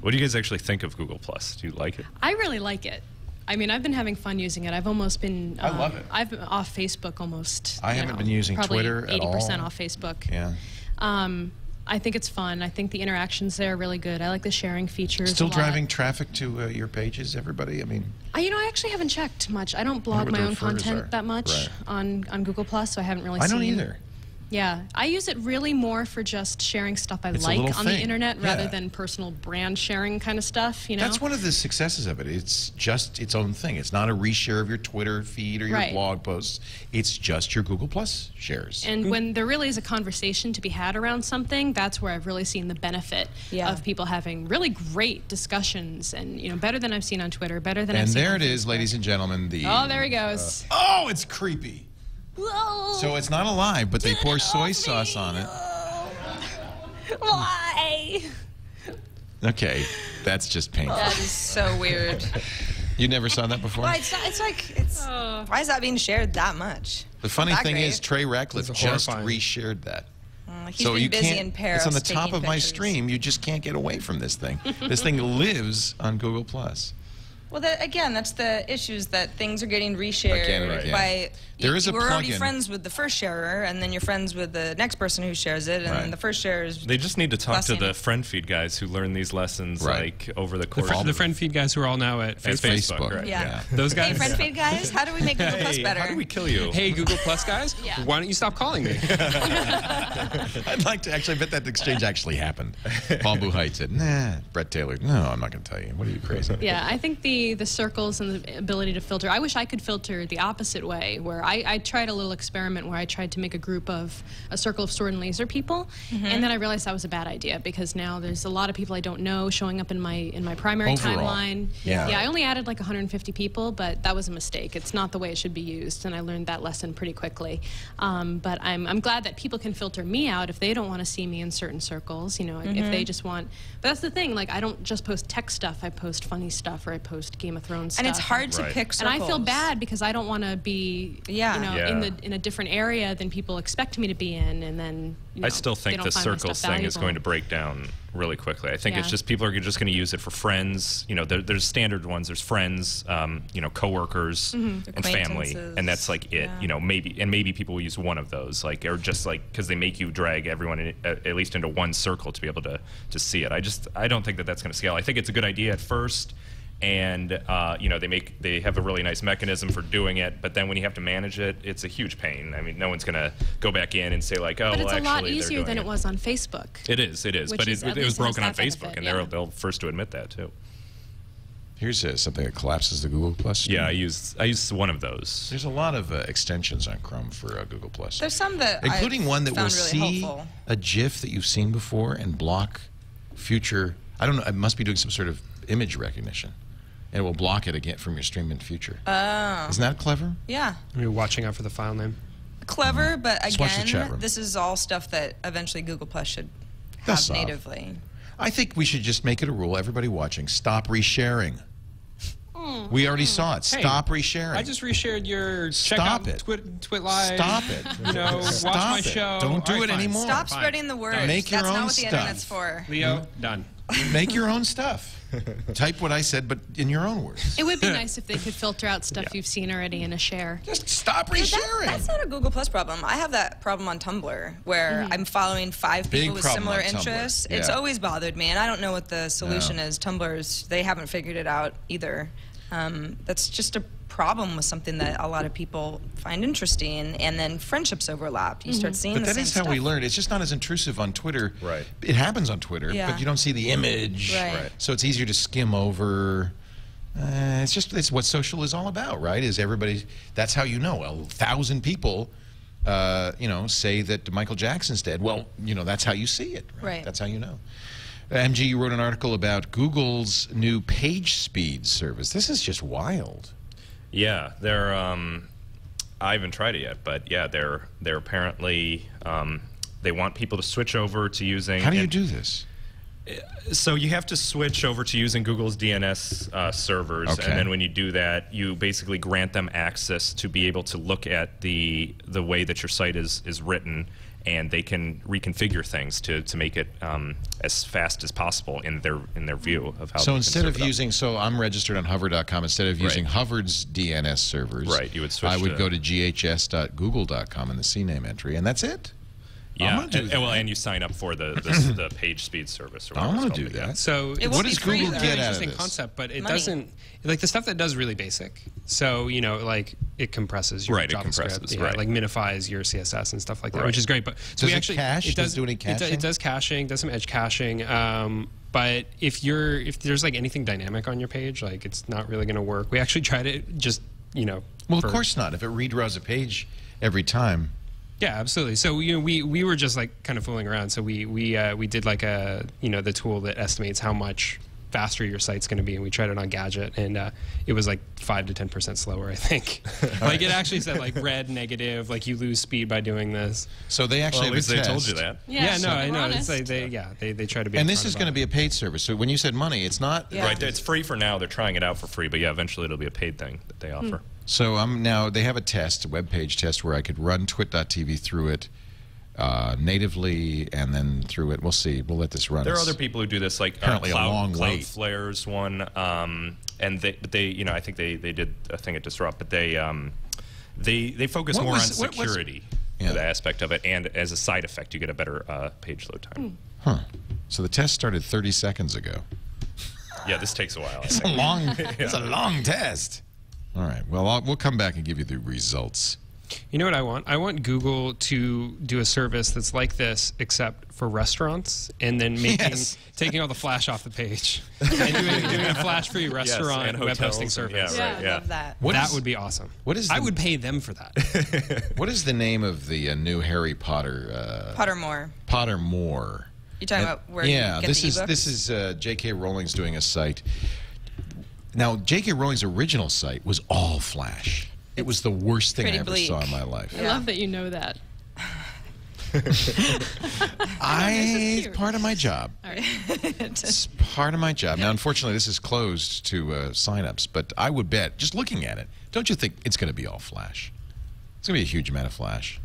What do you guys actually think of Google Plus? Do you like it? I really like it. I mean, I've been having fun using it. I've almost been... I love it. I've been off Facebook almost. I haven't been using Twitter at all. Probably 80% off Facebook. Yeah. I think it's fun. I think the interactions there are really good. I like the sharing features. Still driving traffic to your pages, everybody? I mean... I actually haven't checked much. I don't blog my own content that much on Google+, so I haven't really seen... I don't either. Yeah. I use it really more for just sharing stuff I like on the internet rather than personal brand sharing kind of stuff, you know? That's one of the successes of it. It's just its own thing. It's not a reshare of your Twitter feed or your blog posts. It's just your Google Plus shares. And when there really is a conversation to be had around something, that's where I've really seen the benefit of people having really great discussions and, you know, better than I've seen on Twitter, better than I've seen on Facebook. And there it is, ladies and gentlemen. Oh, there he goes. Oh, it's creepy. Whoa. So it's not alive, but they pour soy sauce on it. Why? Okay, that's just painful. That is so weird. You never saw that before? Well, it's why is that being shared that much? The funny thing is, Trey Ratcliffe just reshared that. He's been busy in Paris. It's on the top of my stream. You just can't get away from this thing. This thing lives on Google+. Well, that, again, that's the issues that things are getting reshared by. We're already friends with the first sharer, and then you're friends with the next person who shares it, and then the first sharers. They just need to talk to the friend feed guys who learn these lessons like over the course. The friend feed guys who are all now at Facebook. Right? Yeah, those guys. Hey, friend feed guys, how do we make Google Plus better? How do we kill you? Hey, Google Plus guys, why don't you stop calling me? I'd like to actually bet that exchange actually happened. Paul Buchheit said, "Nah, Bret Taylor, no, I'm not going to tell you. What are you crazy?" Yeah, I think the circles and the ability to filter. I wish I could filter the opposite way, where I tried a little experiment where I tried to make a group of a circle of sword and laser people, and then I realized that was a bad idea because now there's a lot of people I don't know showing up in my primary timeline. Yeah. I only added like 150 people, but that was a mistake. It's not the way it should be used, and I learned that lesson pretty quickly. But I'm glad that people can filter me out if they don't want to see me in certain circles, you know, if they just want. But that's the thing, like I don't just post tech stuff, I post funny stuff or I post Game of Thrones stuff. And it's hard to pick circles. And I feel bad because I don't want to be, in a different area than people expect me to be in, and then I still think the circles thing is going to break down really quickly. I think it's just people are just going to use it for friends. You know, there's standard ones. There's friends, you know, coworkers and family, and that's like it. You know, maybe people will use one of those, like or just like because they make you drag everyone in, at least into one circle to be able to see it. I don't think that that's going to scale. I think it's a good idea at first. And you know they have a really nice mechanism for doing it, but then when you have to manage it, it's a huge pain. I mean, no one's gonna go back in and say like, oh, but it's well, a lot easier than it was on Facebook. It is, but it was broken on Facebook, and they'll first to admit that too. Here's something that collapses the Google Plus. Yeah, I used one of those. There's a lot of extensions on Chrome for Google Plus. There's some that including one that will really see a GIF that you've seen before and block future. I don't know. It must be doing some sort of image recognition. It will block it again from your stream in the future. Oh. Isn't that clever? Yeah. You're watching out for the file name. Clever, but again, this is all stuff that eventually Google Plus should have natively. I think we should just make it a rule, everybody watching, stop resharing. We already saw it. Stop resharing. I just reshared your Twit Live. Stop it. You know, stop watch my show. Don't do it anymore. Stop spreading the word. That's not what the internet's for. Leo, done. Make your own stuff. Type what I said, but in your own words. It would be nice if they could filter out stuff you've seen already in a share. Just stop resharing. That's not a Google Plus problem. I have that problem on Tumblr where I'm following 5 people with similar interests. Yeah. It's always bothered me, and I don't know what the solution is. Tumblr's, they haven't figured it out either. That's just a problem with something that a lot of people find interesting, and then friendships overlap. You start seeing the same stuff. But that is how we learn. It's just not as intrusive on Twitter. Right. It happens on Twitter, but you don't see the image. Right. So it's easier to skim over. It's just what social is all about, right? Is everybody? That's how you know 1,000 people, you know, say that Michael Jackson's dead. Well, you know, that's how you see it. Right. That's how you know. MG, you wrote an article about Google's new PageSpeed service. This is just wild. Yeah, they're. I haven't tried it yet, but yeah, they're apparently they want people to switch over to using. How do you do this? So you have to switch over to using Google's DNS servers, and then when you do that, you basically grant them access to be able to look at the way that your site is written. And they can reconfigure things to make it as fast as possible in their view of how. So instead of using, so I'm registered on Hover.com. Instead of using Hover's DNS servers, you would switch. I would go to ghs.google.com in the CNAME entry, and that's it. Yeah, and you sign up for the PageSpeed service. Or I want to do that. So what does Google get out of this? It's an interesting concept, but it doesn't like the stuff that does really basic. So you know, like it compresses your JavaScript, like minifies your CSS and stuff like that, which is great. But so does it actually cache? It does do any caching. It does caching, does some edge caching. But if there's like anything dynamic on your page, like it's not really going to work. We actually tried it, just you know. Well, of course not. If it redraws a page every time. Yeah, absolutely. So you know, we were just like kind of fooling around. So we did like the tool that estimates how much faster your site's going to be, and we tried it on Gadget, and it was like 5 to 10% slower, I think. Like right. It actually said like red negative, like you lose speed by doing this. So they actually, well, at least they told you that. Yeah, so no, I know. It's like they, yeah, they try to be. And this is going to be a paid service. So when you said money, it's not right. It's free for now. They're trying it out for free, but yeah, eventually it'll be a paid thing that they offer. So I'm now they have a test, a web page test, where I could run twit.tv through it. Natively, and then through it, we'll see. We'll let this run. There are other people who do this, like apparently Cloudflare's one, and they, you know, I think they did a thing at Disrupt, but they focus more on security, the aspect of it, and as a side effect, you get a better page load time. Huh. So the test started 30 seconds ago. Yeah, this takes a while. It's a long, it's a long test. All right. Well, we'll come back and give you the results. You know what I want? I want Google to do a service that's like this, except for restaurants, and then making taking all the flash off the page and doing a flash-free restaurant and web hosting service. Yeah, right, yeah. I love that. That would be awesome. I would pay them for that. What is the name of the new Harry Potter? Pottermore. Pottermore. You're talking about where you get the e-books? This is J.K. Rowling's doing a site. Now, J.K. Rowling's original site was all flash. It was the worst thing I ever saw in my life. I love that you know that. It's part of my job. All right. It's part of my job. Now, unfortunately, this is closed to sign-ups, but I would bet, just looking at it, don't you think it's going to be all flash? It's going to be a huge amount of flash.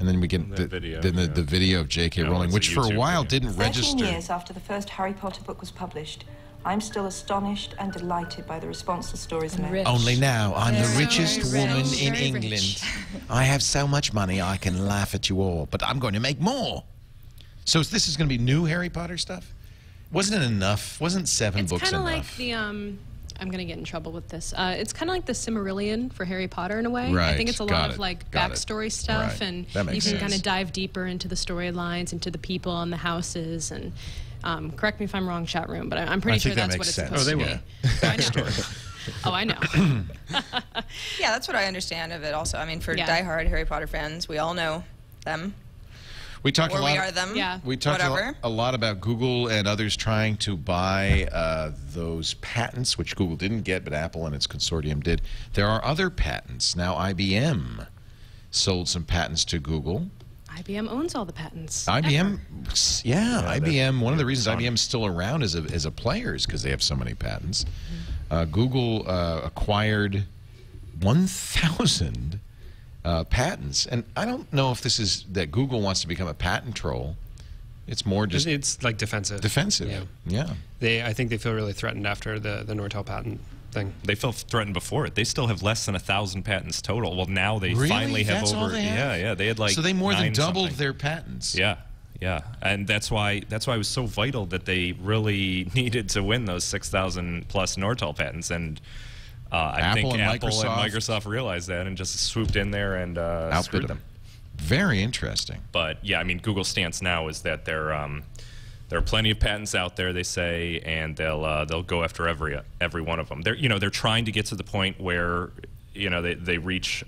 And then we get the video of J.K. Rowling, which for a while didn't register. 13 years after the first Harry Potter book was published, I'm still astonished and delighted by the response the stories made. Only now I'm the richest woman in England. I have so much money I can laugh at you all, but I'm going to make more. So this is going to be new Harry Potter stuff? Wasn't it enough? Wasn't 7 books enough? It's kind of like the, I'm going to get in trouble with this. It's kind of like the Silmarillion for Harry Potter in a way. Right. I think it's a lot of like backstory stuff, and you can kind of dive deeper into the storylines, into the people and the houses, and... correct me if I'm wrong, chat room, but I'm pretty sure that's what it's supposed to be. Oh, I know. Yeah, that's what I understand of it also. I mean, for diehard Harry Potter fans, we all know them. We talked a lot. We are them. Yeah. We talked a lot about Google and others trying to buy those patents, which Google didn't get, but Apple and its consortium did. There are other patents. Now, IBM sold some patents to Google. IBM owns all the patents. IBM. One of the reasons IBM's still around as a player is because they have so many patents. Google acquired 1,000 patents, and I don't know if this is that Google wants to become a patent troll. It's more just it's like defensive. Yeah. I think they feel really threatened after the Nortel patent thing. They felt threatened before it. They still have less than 1,000 patents total. Well, now they finally have over. All they have? Yeah, yeah. They had like so they more than doubled their patents. Yeah, yeah, and that's why it was so vital that they really needed to win those 6,000 plus Nortel patents, and I think Apple and Microsoft realized that and just swooped in there and outbid them. Very interesting. But yeah, I mean, Google's stance now is that they're. There are plenty of patents out there, they say, and they'll go after every one of them. They're trying to get to the point where they reach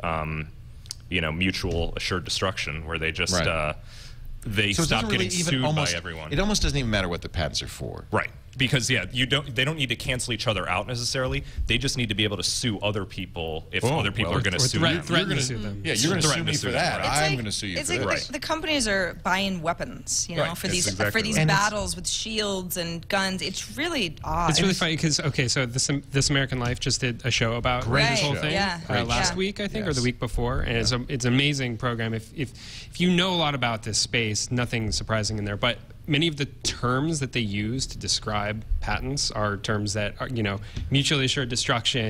mutual assured destruction, where they just they stop getting sued by everyone. It almost doesn't even matter what the patents are for. Right. Because they don't need to cancel each other out necessarily. They just need to be able to sue other people if other people are going to sue them. You're going to sue them. Yeah, you're going to sue me for that. I'm going to sue you for that. It's like the companies are buying weapons, for these battles with shields and guns. It's really odd. It's really funny because so This American Life just did a show about this whole thing last week, I think, or the week before, and it's an amazing program. If you know a lot about this space, nothing surprising in there, but. Many of the terms that they use to describe patents are terms that are, mutually assured destruction,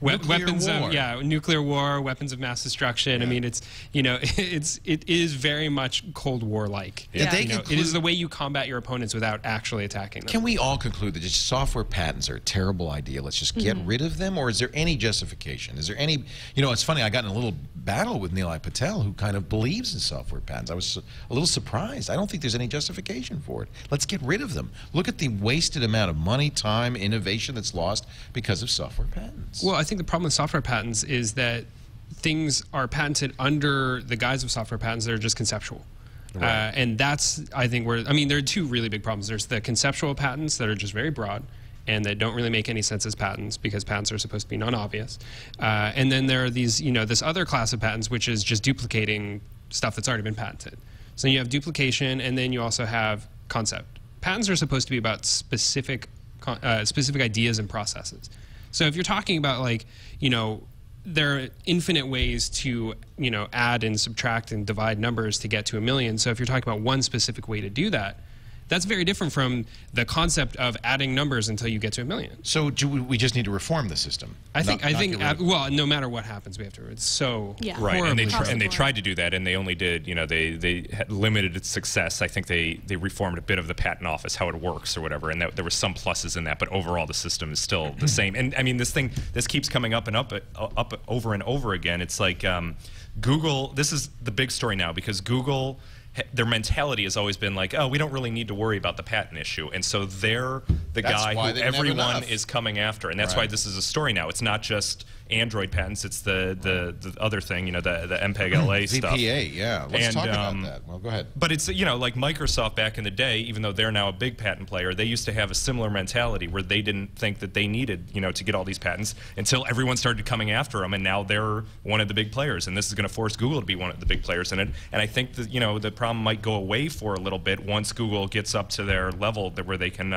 weapons of, nuclear war, weapons of mass destruction. I mean, it's, it is very much Cold War-like. Yeah. It is the way you combat your opponents without actually attacking them. Can we all conclude that just software patents are a terrible idea? Let's just get rid of them, or is there any justification? Is there any, it's funny, I got in a little battle with Neil Patel, who kind of believes in software patents. I was a little surprised. I don't think there's any justification for it. Let's get rid of them. Look at the wasted amount of money, time, innovation that's lost because of software patents. Well, I think the problem with software patents is that things are patented under the guise of software patents that are just conceptual. Right. And that's, I think, where, I mean, there are two really big problems. There's the conceptual patents that are just very broad, and that don't really make any sense as patents, because patents are supposed to be non-obvious. And then there are these, this other class of patents, which is just duplicating stuff that's already been patented. So you have duplication, and then you also have concept. Patents are supposed to be about specific, ideas and processes. So if you're talking about, like, there are infinite ways to, add and subtract and divide numbers to get to 1,000,000. So if you're talking about one specific way to do that, that's very different from the concept of adding numbers until you get to 1,000,000. So do we just need to reform the system? I think, well, no matter what happens, we have to. It's so right, and they tried to do that, and they only did, they had limited its success. I think they reformed a bit of the patent office, how it works or whatever, and that, there were some pluses in that, but overall the system is still the same. And I mean, this keeps coming up and up over and over again. It's like Google. This is the big story now, because Google, their mentality has always been like, oh, we don't really need to worry about the patent issue. And so they're the guy who everyone is coming after. And that's why this is a story now. It's not just Android patents, it's the other thing, the MPEG-LA stuff. ZPA, yeah. Let's talk about that. Well, go ahead. But it's, like Microsoft back in the day, even though they're now a big patent player, they used to have a similar mentality where they didn't think that they needed, to get all these patents until everyone started coming after them, and now they're one of the big players, and this is going to force Google to be one of the big players in it. And I think that, the problem might go away for a little bit once Google gets up to their level where they can,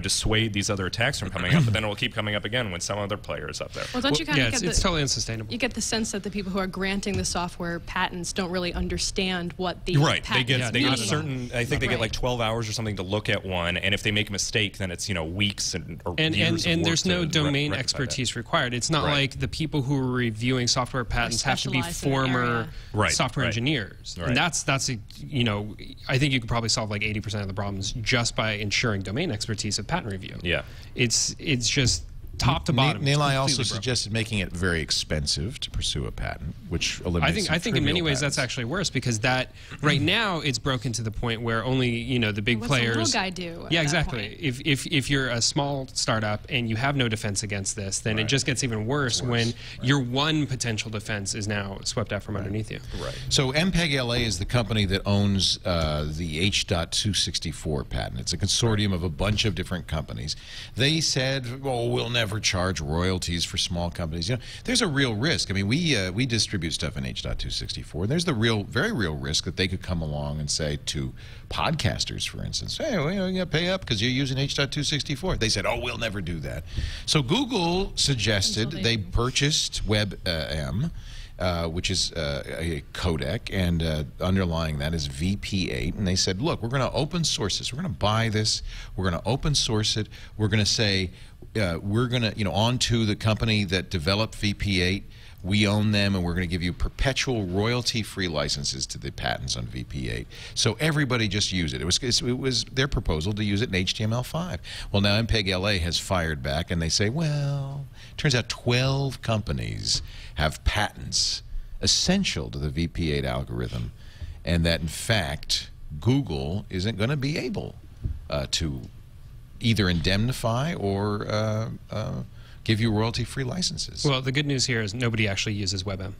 dissuade these other attacks from coming up, but then it will keep coming up again when some other player is up there. Well, don't you kind of get it's totally unsustainable. You get the sense that the people who are granting the software patents don't really understand what the patents mean. They get a certain, I think they get like 12 hours or something to look at one, and if they make a mistake, then it's, weeks or years of work. And there's no domain expertise required. It's not like the people who are reviewing software patents have to be former software engineers. And that's a, I think you could probably solve like 80% of the problems just by ensuring domain expertise of patent review. Yeah. It's just top to bottom. Nilay also suggested making it very expensive to pursue a patent, which eliminates I think in many ways that's actually worse, because that right now it's broken to the point where only the big players. What's the little guy do? Yeah, exactly. If you're a small startup and you have no defense against this, then it just gets even worse when your one potential defense is now swept out from underneath you. Right. So MPEG-LA is the company that owns the H.264 patent. It's a consortium of a bunch of different companies. They said, "Oh, we'll never charge royalties for small companies." There's a real risk. I mean, we distribute stuff in H.264. There's the very real risk that they could come along and say to podcasters, for instance, "Hey, you gotta pay up because you're using H.264." They said, "Oh, we'll never do that." So Google suggested they purchased WebM, which is a codec, and underlying that is VP8. And they said, "Look, we're going to open source this. We're going to buy this. We're going to open source it. We're going to say, we're going to, onto the company that developed VP8. We own them, and we're going to give you perpetual royalty-free licenses to the patents on VP8. So everybody just use it." It was their proposal to use it in HTML5. Well, now MPEG-LA has fired back, and they say, well, it turns out 12 companies have patents essential to the VP8 algorithm, and that, in fact, Google isn't going to be able to either indemnify or give you royalty-free licenses. Well, the good news here is nobody actually uses WebM.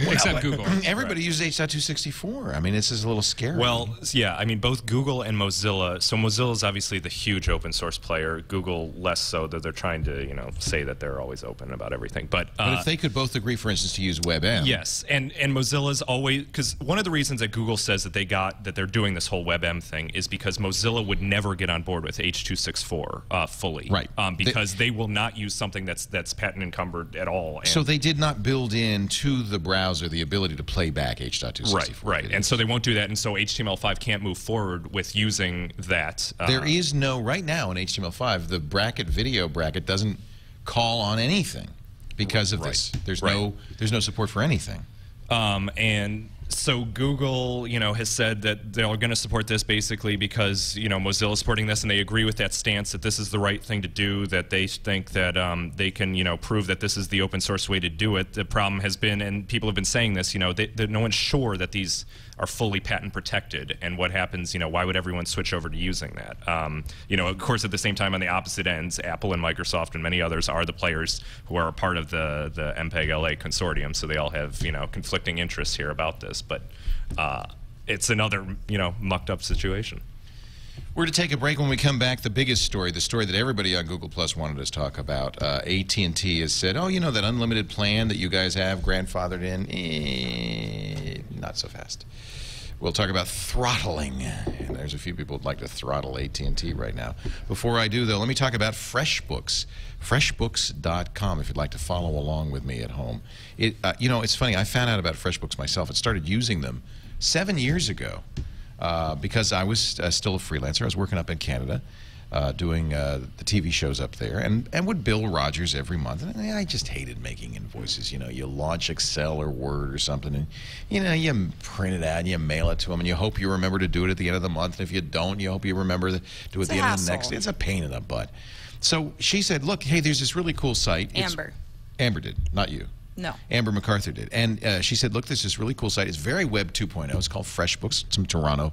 Except Google. Everybody uses H.264. I mean, this is a little scary. Well, yeah, I mean, both Google and Mozilla. So Mozilla is obviously the huge open source player. Google less so, though they're trying to, say that they're always open about everything. But if they could both agree, for instance, to use WebM. Yes, and Mozilla's always, because one of the reasons that Google says that they got, that they're doing this whole WebM thing is because Mozilla would never get on board with H.264 fully. Right. Because they will not use something that's patent encumbered at all. And so they did not build in to the browser the ability to play back H.264. Right. And so they won't do that, and so HTML5 can't move forward with using that. There is no, right now in HTML5, the video bracket doesn't call on anything because of this. There's no support for anything. And so Google, has said that they're going to support this basically because, Mozilla's supporting this, and they agree with that stance that this is the right thing to do, that they think that they can, prove that this is the open source way to do it. The problem has been, and people have been saying this, that no one's sure that these are fully patent protected, and what happens, why would everyone switch over to using that? Of course, at the same time, on the opposite ends, Apple and Microsoft and many others are the players who are a part of the MPEG-LA consortium, so they all have, conflicting interests here about this. But it's another, mucked up situation. We're to take a break. When we come back, the biggest story, the story that everybody on Google Plus wanted us to talk about. AT&T has said, oh, you know, that unlimited plan that you guys have grandfathered in? Not so fast. We'll talk about throttling, and there's a few people who'd like to throttle AT&T right now. Before I do, though, let me talk about FreshBooks, freshbooks.com, if you'd like to follow along with me at home. You know, it's funny, I found out about FreshBooks myself. I started using them 7 years ago because I was still a freelancer. I was working up in Canada doing the TV shows up there and would bill Rogers every month. And I just hated making invoices. You know, you launch Excel or Word or something, and, you know, you print it out and you mail it to them, and you hope you remember to do it at the end of the month. And if you don't, you hope you remember to do it at the end of the next day. It's a pain in the butt. So she said, look, hey, there's this really cool site. Amber did, not you. No. Amber MacArthur did. And she said, look, there's this really cool site. It's very Web 2.0. It's called FreshBooks. Some Toronto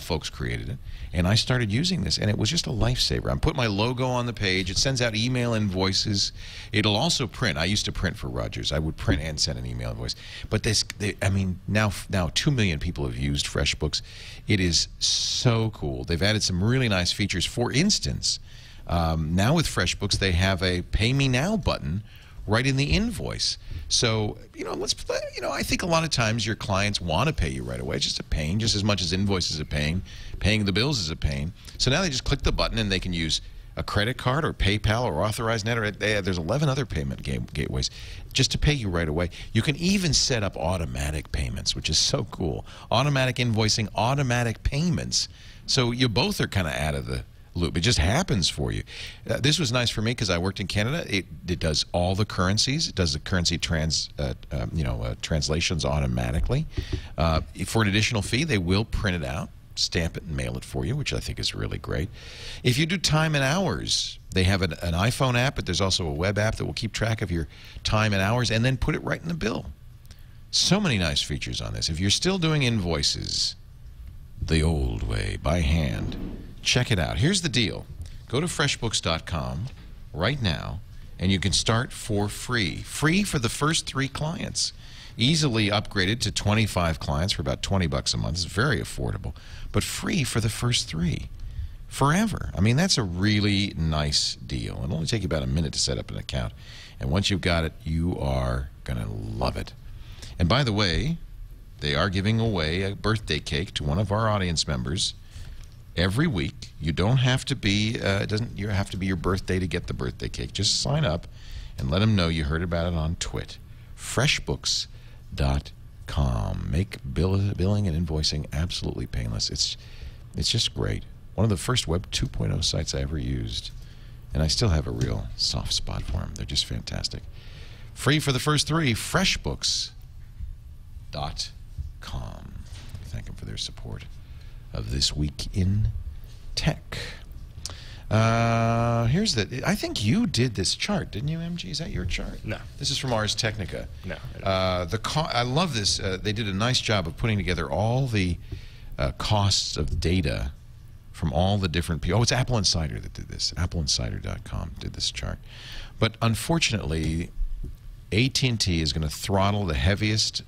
folks created it. And I started using this, and it was just a lifesaver. I put my logo on the page. It sends out email invoices. It'll also print. I used to print for Rogers. I would print and send an email invoice. But this, I mean, now 2 million people have used FreshBooks. It is so cool. They've added some really nice features. For instance, now with FreshBooks, they have a Pay Me Now button right in the invoice. So, you know, I think a lot of times your clients want to pay you right away. It's just a pain, just as much as invoices are pain. Paying the bills is a pain. So now they just click the button and they can use a credit card or PayPal or AuthorizeNet, or there's 11 other payment gateways just to pay you right away. You can even set up automatic payments, which is so cool. Automatic invoicing, automatic payments. So you both are kind of out of the loop. It just happens for you. This was nice for me because I worked in Canada. It does all the currencies. It does the currency translations automatically. For an additional fee, they will print it out, stamp it, and mail it for you, which I think is really great. If you do time and hours, they have an iPhone app, but there's also a web app that will keep track of your time and hours and then put it right in the bill. So many nice features on this. If you're still doing invoices the old way, by hand, check it out. Here's the deal. Go to freshbooks.com right now, and you can start for free. Free for the first 3 clients. Easily upgraded to 25 clients for about 20 bucks a month. It's very affordable, but free for the first 3. Forever. I mean, that's a really nice deal. It'll only take you about a minute to set up an account. And once you've got it, you are going to love it. And by the way, they are giving away a birthday cake to one of our audience members every week. You don't have to be, it doesn't have to be your birthday to get the birthday cake. Just sign up and let them know you heard about it on Twit. Freshbooks.com. Make billing and invoicing absolutely painless. It's just great. One of the first Web 2.0 sites I ever used. And I still have a real soft spot for them. They're just fantastic. Free for the first 3, freshbooks.com. We thank them for their support of This Week in Tech. Here's the, I think you did this chart, didn't you, MG? Is that your chart? No. This is from Ars Technica. No. I love this. They did a nice job of putting together all the costs of data from all the different people. Oh, it's Apple Insider that did this. AppleInsider.com did this chart. But unfortunately, AT&T is going to throttle the heaviest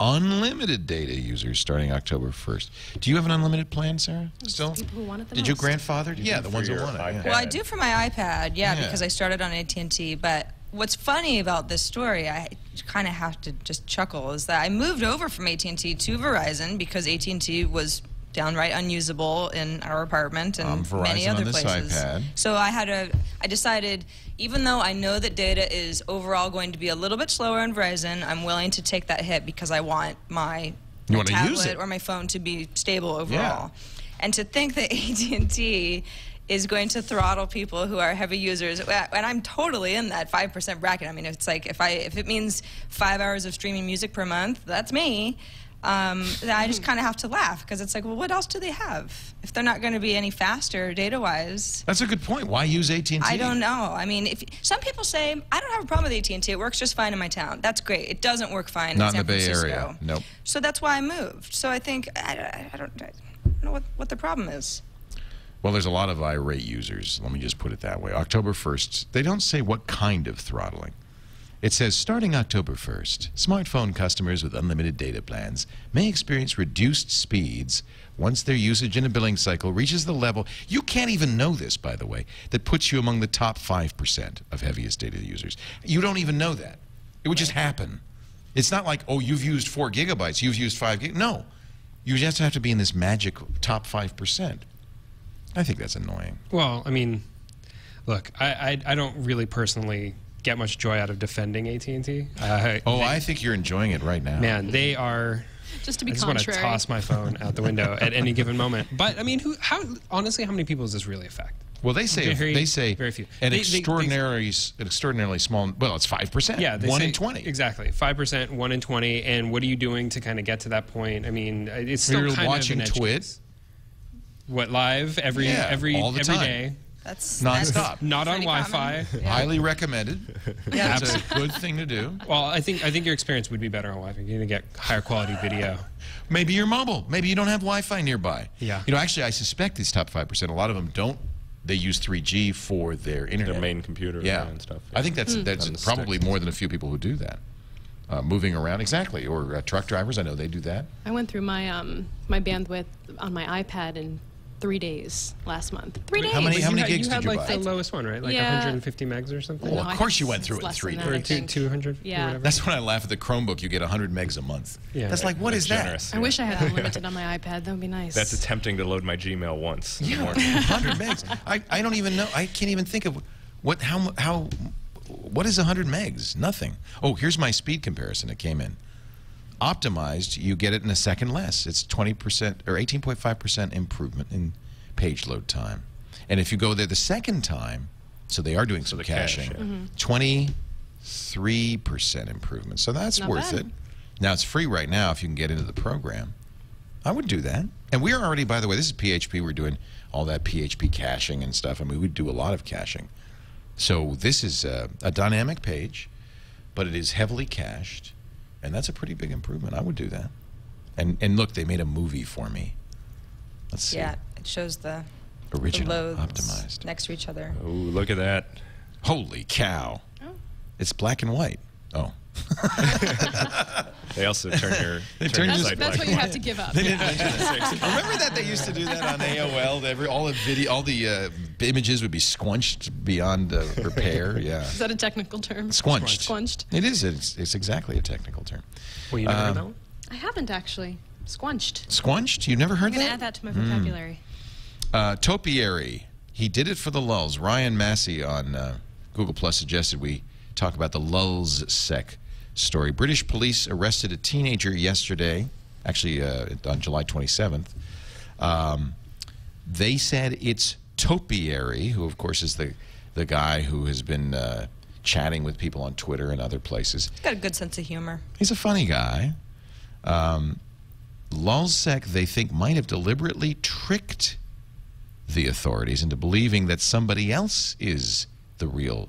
unlimited data users starting October 1st. Do you have an unlimited plan, Sarah? Still? People who want it the most. Did you grandfather? Yeah, the ones who want it. Well, I do for my iPad, yeah, because I started on AT&T. But what's funny about this story, I kind of have to just chuckle, is that I moved over from AT&T to Verizon because AT&T was downright unusable in our apartment and many other places. IPad. So I decided, even though I know that data is overall going to be a little bit slower on Verizon, I'm willing to take that hit because I want my tablet or my phone to be stable overall. Yeah. And to think that AT&T is going to throttle people who are heavy users, and I'm totally in that 5% bracket. I mean, it's like if it means 5 hours of streaming music per month, that's me. I just kind of have to laugh because it's like, well, what else do they have if they're not going to be any faster data-wise? That's a good point. Why use AT&T? I don't know. I mean, some people say, I don't have a problem with AT&T. It works just fine in my town. That's great. It doesn't work fine in San Francisco. Not in the Bay Area. Nope. So that's why I moved. So I think, I don't know what the problem is. Well, there's a lot of irate users. Let me just put it that way. October 1st, they don't say what kind of throttling. It says starting October 1st, smartphone customers with unlimited data plans may experience reduced speeds once their usage in a billing cycle reaches the level, you can't even know this, by the way, that puts you among the top 5% of heaviest data users. You don't even know that. It would just happen. It's not like, oh, you've used 4 gigabytes, you've used 5 gigabytes. No. You just have to be in this magic top 5%. I think that's annoying. Well, I mean, look, I don't really personally get much joy out of defending AT&T. I think you're enjoying it right now. Man, they are... Just to be contrary. I just want to toss my phone out the window at any given moment. But, I mean, honestly, how many people does this really affect? Well, they say very few. An extraordinarily small, well, it's 5%. Yeah, they say, in 20. Exactly, 5%, 1 in 20. And what are you doing to kind of get to that point? I mean, it's still kind of watching Twit. What, live every day? That's non-stop. Not on Wi-Fi. Yeah. Highly recommended. Yeah. That's a good thing to do. Well, I think your experience would be better on Wi-Fi. You're going to get higher quality video. Maybe you're mobile. Maybe you don't have Wi-Fi nearby. Yeah. You know, actually, I suspect these top 5%, a lot of them don't. They use 3G for their internet. Their main computer and stuff. Yeah. I think that's probably more than a few people who do that. Moving around, exactly, or truck drivers, I know they do that. I went through my my bandwidth on my iPad in 3 days last month. 3 days? How many gigs did you buy? You had like the lowest one, right? Like 150 megs or something? Well, of course you went through it in 3 days. Or 200, whatever. That's when I laugh at the Chromebook. You get 100 megs a month. Yeah, that's like, what is that? I wish I had unlimited on my iPad. That would be nice. That's attempting to load my Gmail once. Yeah, 100 megs. I don't even know. I can't even think of what is 100 megs? Nothing. Oh, here's my speed comparison. It came in. Optimized, you get it in a second less. It's 20% or 18.5% improvement in page load time. And if you go there the second time, so they are doing some caching, 23% improvement. So that's worth it. Now, it's free right now if you can get into the program. I would do that. And we're already, by the way, this is PHP. We're doing all that PHP caching and stuff. I mean, we do a lot of caching. So this is a dynamic page, but it is heavily cached. And that's a pretty big improvement. I would do that. And look, they made a movie for me. Let's see. Yeah, it shows the original optimized next to each other. Oh, look at that. Holy cow. Oh. It's black and white. Oh. They also turn your site black and white. That's what you have to give up. Remember that they used to do that on AOL? All the images would be squunched beyond repair. Yeah. Is that a technical term? Squunched. Squunched. It is. It's exactly a technical term. Well, you never heard that one? I haven't actually. Squunched. Squunched? You never heard that? I'm going to add that to my vocabulary. Topiary. He did it for the lulz. Ryan Massey on Google Plus suggested we talk about the LulzSec story. British police arrested a teenager yesterday, actually on July 27th. They said it's Topiary, who of course is the guy who has been chatting with people on Twitter and other places. He's got a good sense of humor. He's a funny guy. LulzSec, they think, might have deliberately tricked the authorities into believing that somebody else is the real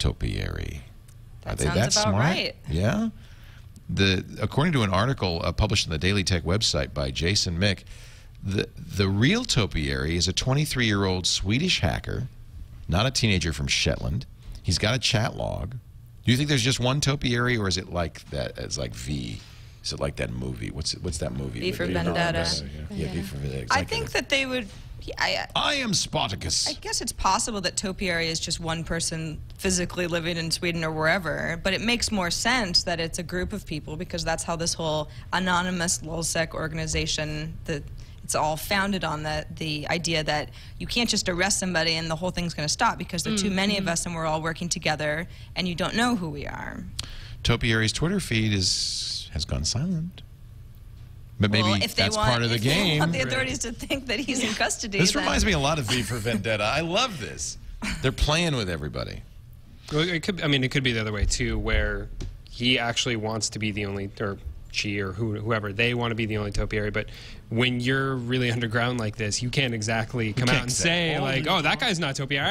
Topiary. Are they that smart? Right. Yeah. According to an article published on the Daily Tech website by Jason Mick, the real Topiary is a 23-year-old Swedish hacker, not a teenager from Shetland. He's got a chat log. Do you think there's just one Topiary, or is it like that? It's like V. Is it like that movie? What's that movie? V for Vendetta. Yeah, V for Vendetta. I think that they would. I am Spartacus. I guess it's possible that Topiary is just one person physically living in Sweden or wherever, but it makes more sense that it's a group of people because that's how this whole anonymous LulzSec organization, it's all founded on the idea that you can't just arrest somebody and the whole thing's going to stop because there are too many of us and we're all working together and you don't know who we are. Topiary's Twitter feed has gone silent. But maybe that's part of the game. They want the authorities to think that he's in custody. This reminds me a lot of V for Vendetta. I love this. They're playing with everybody. Well, it could be the other way, too, where he actually wants to be the only, or she or whoever, they want to be the only Topiary. But when you're really underground like this, you can't exactly come out and say, like, oh, that guy's not Topiary.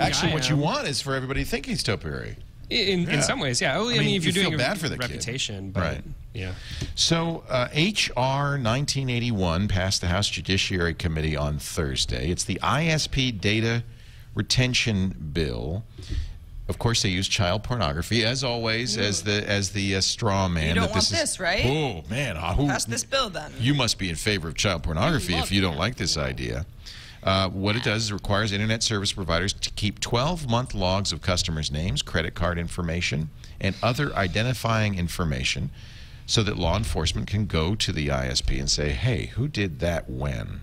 Actually, what you want is for everybody to think he's Topiary. In some ways, yeah. I mean, if you're doing bad for the reputation, but, right? Yeah. So HR 1981 passed the House Judiciary Committee on Thursday. It's the ISP data retention bill. Of course, they use child pornography, as always, as the straw man. You don't that want this, right? Oh, man. Pass this bill, then. You must be in favor of child pornography if you don't like this idea. What it does is it requires Internet service providers to keep 12-month logs of customers' names, credit card information, and other identifying information so that law enforcement can go to the ISP and say, hey, who did that when?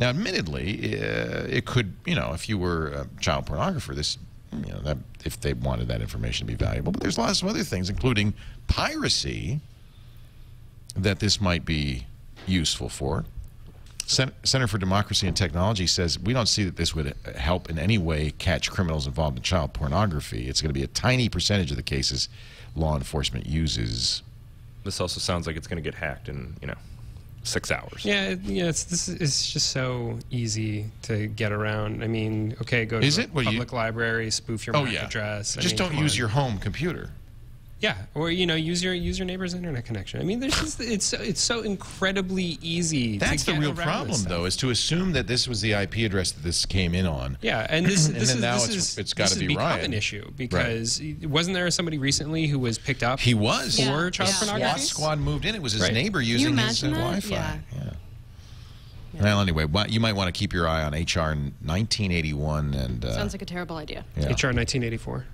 Now, admittedly, it could, you know, if you were a child pornographer, this, you know, that, if they wanted that information to be valuable. But there's lots of other things, including piracy, that this might be useful for. Center for Democracy and Technology says we don't see that this would help in any way catch criminals involved in child pornography. It's going to be a tiny percentage of the cases law enforcement uses. This also sounds like it's going to get hacked in, you know, 6 hours. Yeah, yeah. It's just so easy to get around. I mean, okay, go to the public library, spoof your MAC address. Just don't use your home computer. Yeah, or, you know, use your neighbor's internet connection. I mean, there's just, it's so incredibly easy. That's the real problem, though, is to assume that this was the IP address that this came in on. Yeah, and this is got to be an issue because wasn't there somebody recently who was picked up? He was for child pornography. SWAT squad moved in. It was his neighbor using his Wi-Fi. Yeah. Well, anyway, you might want to keep your eye on HR 1981 and. Sounds like a terrible idea. Yeah. HR 1984.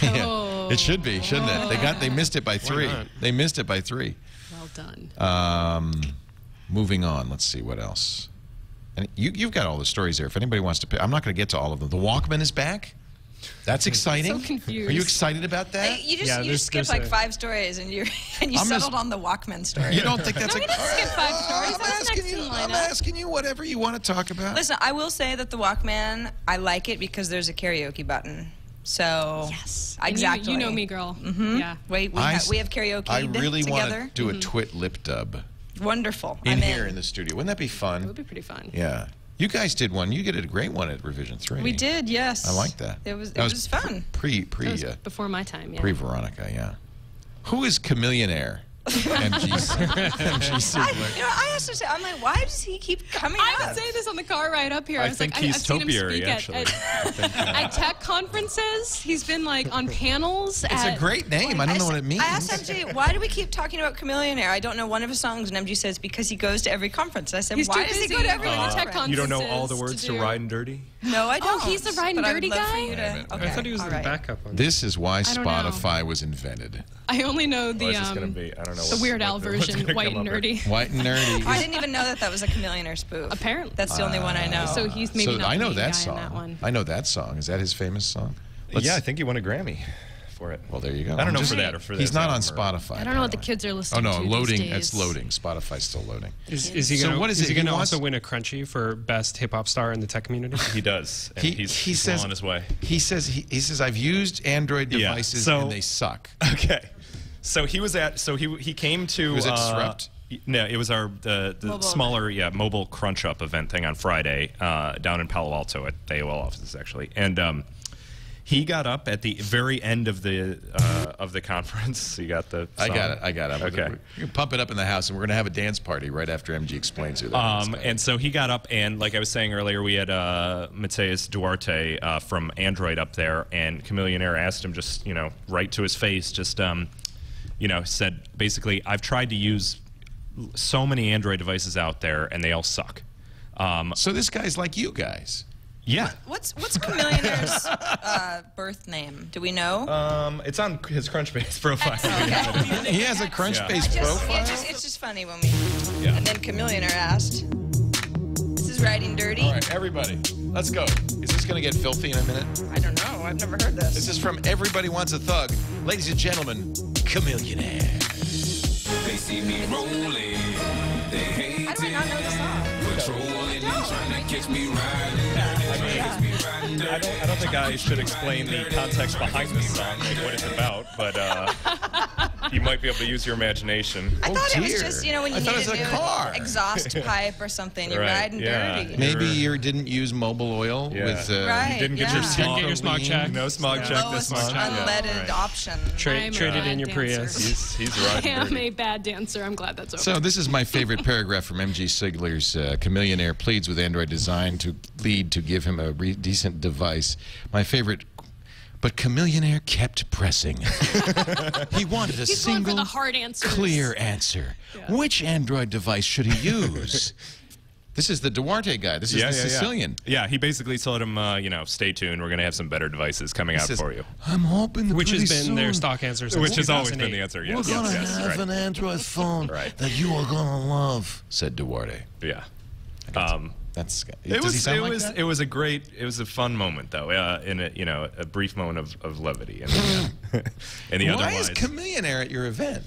Yeah. Oh. It should be, shouldn't it? They missed it by 3. They missed it by 3. Well done. Moving on. Let's see what else. And you've got all the stories there. If anybody wants to pick, I'm not going to get to all of them. The Walkman is back. That's exciting. I'm so confused. Are you excited about that? You just skipped like 5 stories and you settled on the Walkman story. You don't think that's we didn't skip 5 stories. I'm asking you whatever you want to talk about. Listen, I will say that the Walkman, I like it because there's a karaoke button. So exactly. You know me, girl. Mm-hmm. Yeah. Wait, we have karaoke. I really want to do a twit lip dub. Wonderful. I'm here in the studio. Wouldn't that be fun? It would be pretty fun. Yeah. You guys did one. You did a great one at Revision 3. We did. Yes. I like that. It was fun. Before my time. Yeah. Pre Veronica. Yeah. Who is Chamillionaire? MGC. I have to say, I'm like, why does he keep coming up? I was saying this on the car ride up here. I was think like, he's topiary, actually. At tech conferences, he's been like on panels. It's a great name. I don't know what it means. I asked MG, why do we keep talking about Chamillionaire? I don't know one of his songs, and MG says because he goes to every conference. I said, why does he go to every tech conference? You don't know all the words to Ride and Dirty? No, I don't. Oh, he's the Ride and Dirty guy? I thought he was the backup one. This is why Spotify was invented. I only know the the Weird Al version, White and Nerdy. White and Nerdy. I didn't even know that was a Chamillionaire spoof. Apparently. That's the only one I know. So he's maybe not the guy in that one. I know that song. Is that his famous song? Yeah, I think he won a Grammy for it. Well, there you go. I don't know for that or for that. He's not on Spotify. I don't know what the kids are listening to these days. Oh, no, loading. That's loading. Spotify's still loading. Is he going to also win a Crunchy for best hip-hop star in the tech community? He does. He's well on his way. He says, I've used Android devices and they suck. Okay. So he was at. So he came to. Was it Disrupt? No, it was our the smaller mobile Crunch Up event thing on Friday down in Palo Alto at the AOL offices actually, and he got up at the very end of the conference. You got the. Song? I got it. Okay, you can pump it up in the house, and we're gonna have a dance party right after MG explains it. And so he got up, and like I was saying earlier, we had Mateus Duarte from Android up there, and Chamillionaire asked him just right to his face You know, said basically, I've tried to use so many Android devices out there, and they all suck. So this guy's like you guys. Yeah. What's Chamillionaire's birth name? Do we know? It's on his Crunchbase profile. Okay. He has a Crunchbase profile. It's just funny when we. Yeah. And then Chamillionaire asked, "This is Riding Dirty." All right, everybody, let's go. Is this gonna get filthy in a minute? I don't know. I've never heard this. This is from Everybody Wants a Thug, ladies and gentlemen. Chamillionaire. They see me rolling. They hate it. Patrolling and trying to catch me riding. I don't think I should explain the context behind this song and what it's about, but you might be able to use your imagination. I thought it was just, when you need a new exhaust pipe or something, you're riding dirty. Maybe you didn't use mobile oil with you didn't get your smog check. No smog check this month. Unleaded option. Traded in your Prius. He's riding dirty. I am a bad dancer. I'm glad that's over. So this is my favorite paragraph from MG Sigler's Chamillionaire pleads with Android design to give him a decent device. My favorite But Chamillionaire kept pressing. He wanted a single, clear answer. Yeah. Which Android device should he use? This is the Duarte guy. This is the Sicilian. Yeah, he basically told him, you know, stay tuned. We're going to have some better devices coming out for you. I'm hoping that their stock answer since 2008. Which has always been the answer, yes. We're going to have an Android phone that you are going to love, said Duarte. Yeah. It was a great, it was a fun moment though, in a, you know, a brief moment of levity. And, and the Why is Chamillionaire at your event?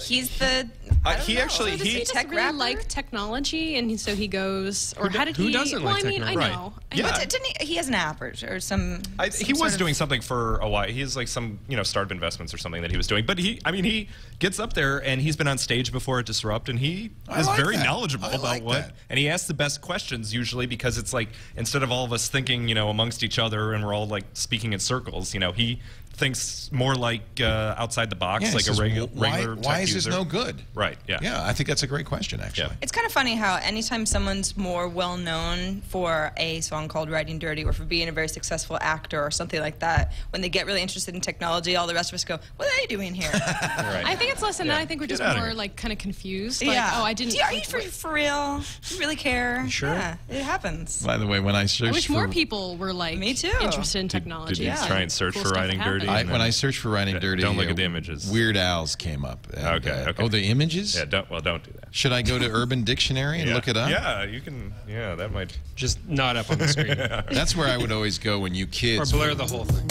He's the. Does he really like technology, and so he goes. Or how did he? Who doesn't like technology? Well, I mean, I know. Right. Yeah. He has an app or some. He was doing something for a while. He has like some, you know, startup investments or something that he was doing. But he, I mean, he gets up there and he's been on stage before at Disrupt, and he is very knowledgeable about what. And he asks the best questions usually because it's like instead of all of us thinking, you know, amongst each other and we're all like speaking in circles, you know, he thinks more like outside the box, like a regular tech user. Why is this no good? Right, yeah. Yeah, I think that's a great question, actually. Yeah. It's kind of funny how anytime someone's more well-known for a song called Riding Dirty or for being a very successful actor or something like that, when they get really interested in technology, all the rest of us go, what are they doing here? Right. I think it's less than that. I think we're just more like kind of confused. Like, oh, I didn't... Are you for real? Do you really care? You sure? Yeah, it happens. By the way, when I searched I wish more people were like interested in technology. Did you try and search for Riding Dirty? When I searched for Riding Dirty, don't look at the images. Weird Al's came up. And, okay. Oh, the images? Yeah, don't do that. Should I go to Urban Dictionary and look it up? Yeah, you can. Yeah, that might just not up on the screen. That's where I would always go when you kids. Or blur the whole thing.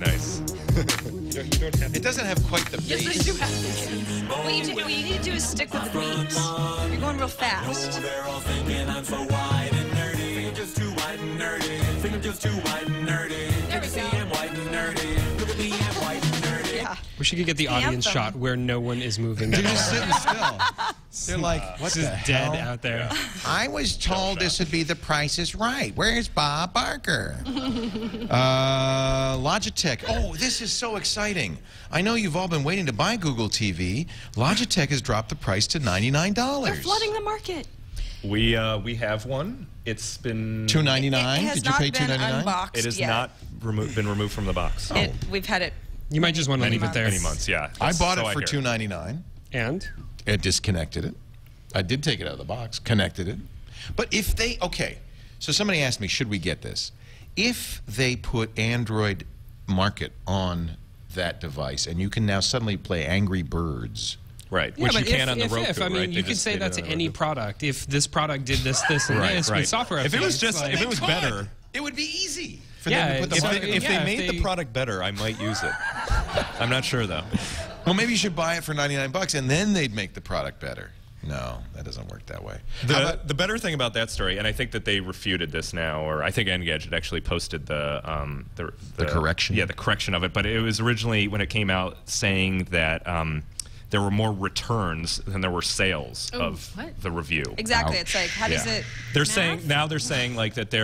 Nice. It doesn't have quite the bass. Yes, what you need to do is stick with the beat. You're going real fast. Wish you could get the audience shot where no one is moving. They're just sitting still. They're like, "What the hell?" Dead out there. I was told this would be The Price Is Right. Where's Bob Barker? Logitech. Oh, this is so exciting. I know you've all been waiting to buy Google TV. Logitech has dropped the price to $99. They're flooding the market. We have one. It's been $299. Did you pay $299? It has not been removed from the box. Oh. We've had it. You might just want to leave it there. Many months, yeah. I bought it for $299. And? I disconnected it. I did take it out of the box, connected it. But if they, okay, so somebody asked me, should we get this? If they put Android Market on that device, and you can now suddenly play Angry Birds. Right, yeah, which you can on the Roku, I mean, right? You could say that to any product. If this product did this, and this, with software updates. If it was just, if it was better. It would be easy for them to put the product. If they made the product better, I might use it. I'm not sure, though. Well, maybe you should buy it for 99 bucks, and then they'd make the product better. No, that doesn't work that way. The better thing about that story, and I think that they refuted this now, or I think Engadget actually posted the correction. Yeah, the correction of it, but it was originally, when it came out, saying that... there were more returns than there were sales of the review. Exactly. Ouch. It's like, how does it? They're saying now. They're saying like that.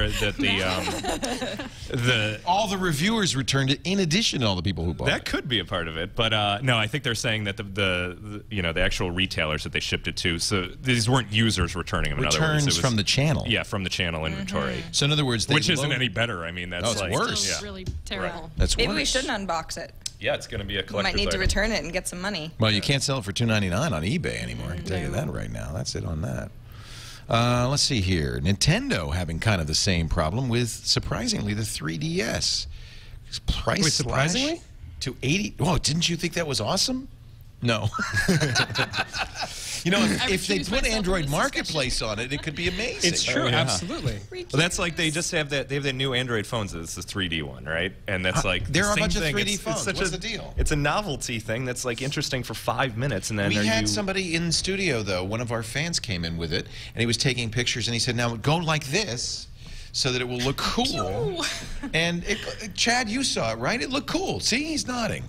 All the reviewers returned it in addition to all the people who bought. That could be a part of it, but no, I think they're saying that the actual retailers that they shipped it to. So these weren't users returning them. Returns from the channel. Yeah, from the channel inventory. Mm-hmm. So in other words, which isn't any better. I mean, that's it's worse. It's really terrible. Right. That's maybe worse. We shouldn't unbox it. Yeah, it's going to be a collector's item. You might need to return it and get some money. Well, you can't sell it for $2.99 on eBay anymore. I can tell you that right now. That's it on that. Let's see here. Nintendo having kind of the same problem with, surprisingly, the 3DS. Price surprisingly? To $80. Whoa, didn't you think that was awesome? No. You know, if they put Android Marketplace on it, it could be amazing. It's true, absolutely. Well, that's like they just have that. They have the new Android phones. It's the 3D one, right? And that's like there are a bunch of 3D phones. What's the deal? It's a novelty thing that's like interesting for 5 minutes, and then we had somebody in the studio though. One of our fans came in with it, and he was taking pictures, and he said, "Now go like this." So that it will look cool. And Chad, you saw it, right? It looked cool. See, he's nodding.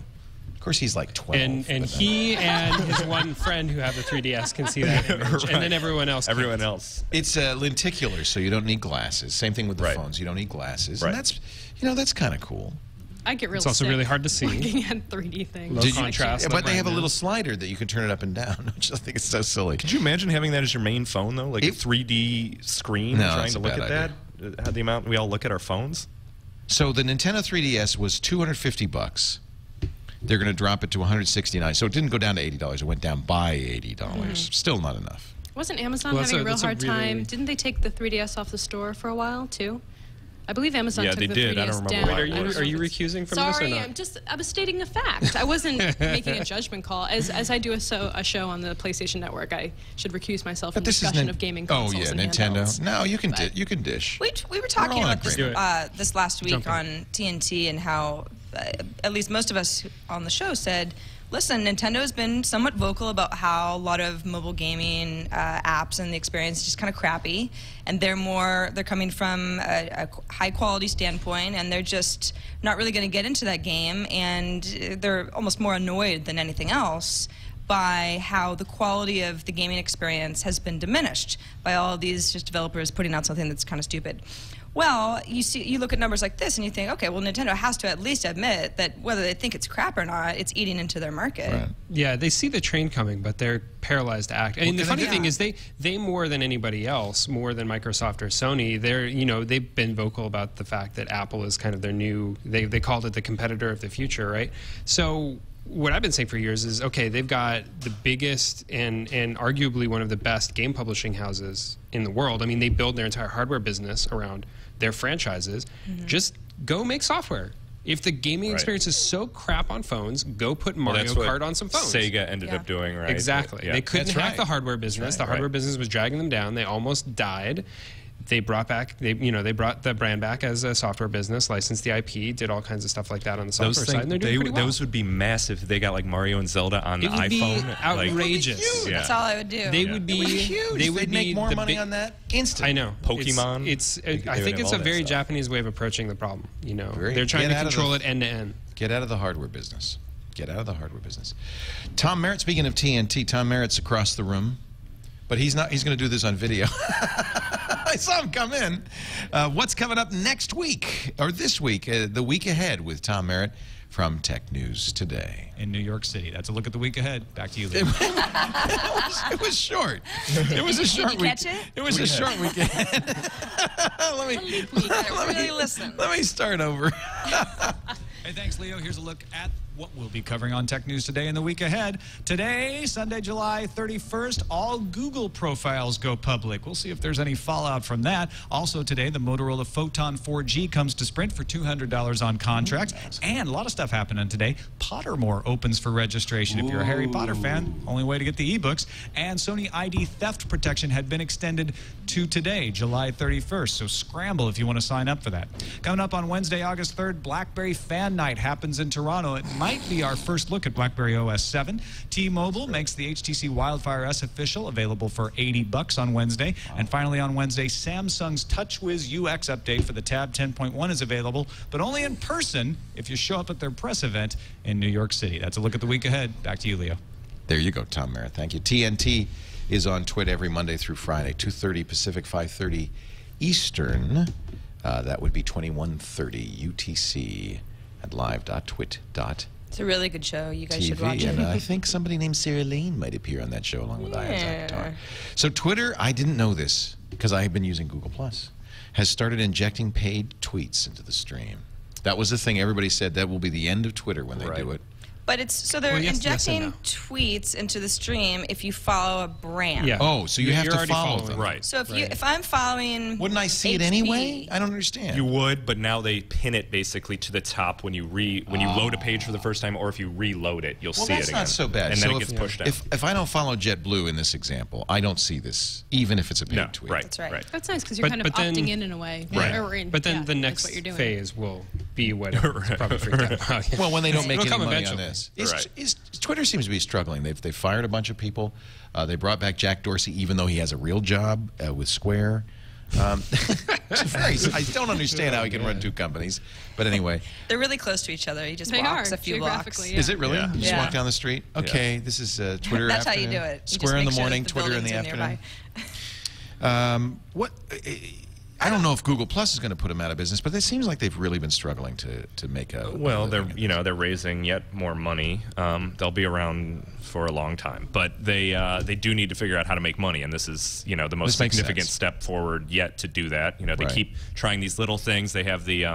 Of course, he's like 12. And he and his one friend who have the 3DS can see that image, and then everyone else. Everyone else. It's lenticular, so you don't need glasses. Same thing with the phones. You don't need glasses, and that's, you know, that's kind of cool. I get really. It's also really hard to see. Looking at 3D things. Low contrast. But they have a little slider that you can turn it up and down, which I think is so silly. Could you imagine having that as your main phone though, like a 3D screen, trying to look at that? The amount we all look at our phones. So the Nintendo 3DS was $250. They're going to drop it to $169. So it didn't go down to $80. It went down by $80. Still not enough. Wasn't Amazon having a real hard time? Didn't they take the 3DS off the store for a while, too? I believe Amazon took the 3DS down. Yeah, they did. I don't remember why. Are you recusing from this or not? Sorry, I was stating a fact. I wasn't making a judgment call. As I do a show on the PlayStation Network, I should recuse myself from discussion of gaming consoles. Oh, yeah, and Nintendo. Handhelds. No, you can dish. We were talking about this last week on TNT and how at least most of us on the show said, listen, Nintendo has been somewhat vocal about how a lot of mobile gaming apps and the experience is just kind of crappy, and they're coming from a high quality standpoint, and they're just not really going to get into that game, and they're almost more annoyed than anything else by how the quality of the gaming experience has been diminished by all of these just developers putting out something that's kind of stupid. Well, you look at numbers like this and you think, okay, well, Nintendo has to at least admit that whether they think it's crap or not, it's eating into their market. Right. Yeah, they see the train coming, but they're paralyzed to act. And the funny thing is, they more than anybody else, more than Microsoft or Sony, they've been vocal about the fact that Apple is kind of their new. They called it the competitor of the future, right? So what I've been saying for years is, okay, they've got the biggest and arguably one of the best game publishing houses in the world. I mean, they build their entire hardware business around their franchises. Just go make software. If the gaming experience is so crap on phones, go put Mario Kart on some phones. Sega ended up doing, right? Exactly. They couldn't hack the hardware business. The hardware business was dragging them down. They almost died. They brought back, they brought the brand back as a software business, licensed the IP, did all kinds of stuff like that on the software side. And they're doing well. Those would be massive if they got like Mario and Zelda on the iPhone. It would be outrageous. That's all I would do. They would be huge. They'd make more money on that instantly. I know. Pokemon. I think it's a very Japanese way of approaching the problem. You know, they're trying to control it end to end. Get out of the hardware business. Get out of the hardware business. Tom Merritt, speaking of TNT, Tom Merritt's across the room, but he's not. He's going to do this on video. I saw him come in. What's coming up next week, or this week, the week ahead with Tom Merritt from Tech News Today. In New York City. That's a look at the week ahead. Back to you, Lee. It was short. It was a short week. Did you catch it? It was a short weekend. Let me start over. Hey, thanks, Leo. Here's a look at what we'll be covering on Tech News Today and the week ahead. Today, Sunday, July 31st, all Google profiles go public. We'll see if there's any fallout from that. Also today, the Motorola Photon 4G comes to Sprint for $200 on contracts. And a lot of stuff happening today. Pottermore opens for registration. If you're a Harry Potter fan, only way to get the ebooks. And Sony ID theft protection had been extended to today, July 31st. So scramble if you want to sign up for that. Coming up on Wednesday, August 3rd, BlackBerry Fan Night happens in Toronto. It might be our first look at BlackBerry OS 7. T-Mobile makes the HTC Wildfire S official, available for $80 on Wednesday. And finally on Wednesday, Samsung's TouchWiz UX update for the Tab 10.1 is available, but only in person if you show up at their press event in New York City. That's a look at the week ahead. Back to you, Leo. There you go, Tom Merritt. Thank you. TNT is on Twit every Monday through Friday, 2:30 Pacific, 5:30 Eastern. That would be 21:30 UTC at live.twit.com. It's a really good show. You guys should watch it. And I think somebody named Sarah Lane might appear on that show along with Ayaz Akhtar. So Twitter, I didn't know this because I have been using Google+, has started injecting paid tweets into the stream. That was the thing everybody said. That will be the end of Twitter when they do it. But it's so they're injecting tweets into the stream if you follow a brand. Yeah. Oh, so you have to follow them, right? So if I'm following, wouldn't I see it anyway? I don't understand. You would, but now they pin it basically to the top when you you load a page for the first time, or if you reload it, you'll see it again. Well, that's not so bad. And then it gets pushed out. If I don't follow JetBlue in this example, I don't see this, even if it's a paid tweet. Right. That's right. That's nice because you're kind of opting in a way. Right. But then the next phase will be what it's probably freaked out. Well, when they don't make any money on this. Twitter seems to be struggling. They fired a bunch of people. They brought back Jack Dorsey, even though he has a real job with Square. I don't understand how he can run two companies. But anyway, they're really close to each other. He just walks a few blocks. Yeah. Is it really? You just walk down the street? Okay, this is Twitter. That's afternoon. How you do it. You Square in the morning, Twitter in the afternoon. I don't know if Google Plus is going to put them out of business, but it seems like they've really been struggling to make a. Well, they're raising yet more money. They'll be around for a long time, but they do need to figure out how to make money, and this is the most significant step forward yet to do that. They keep trying these little things. They have the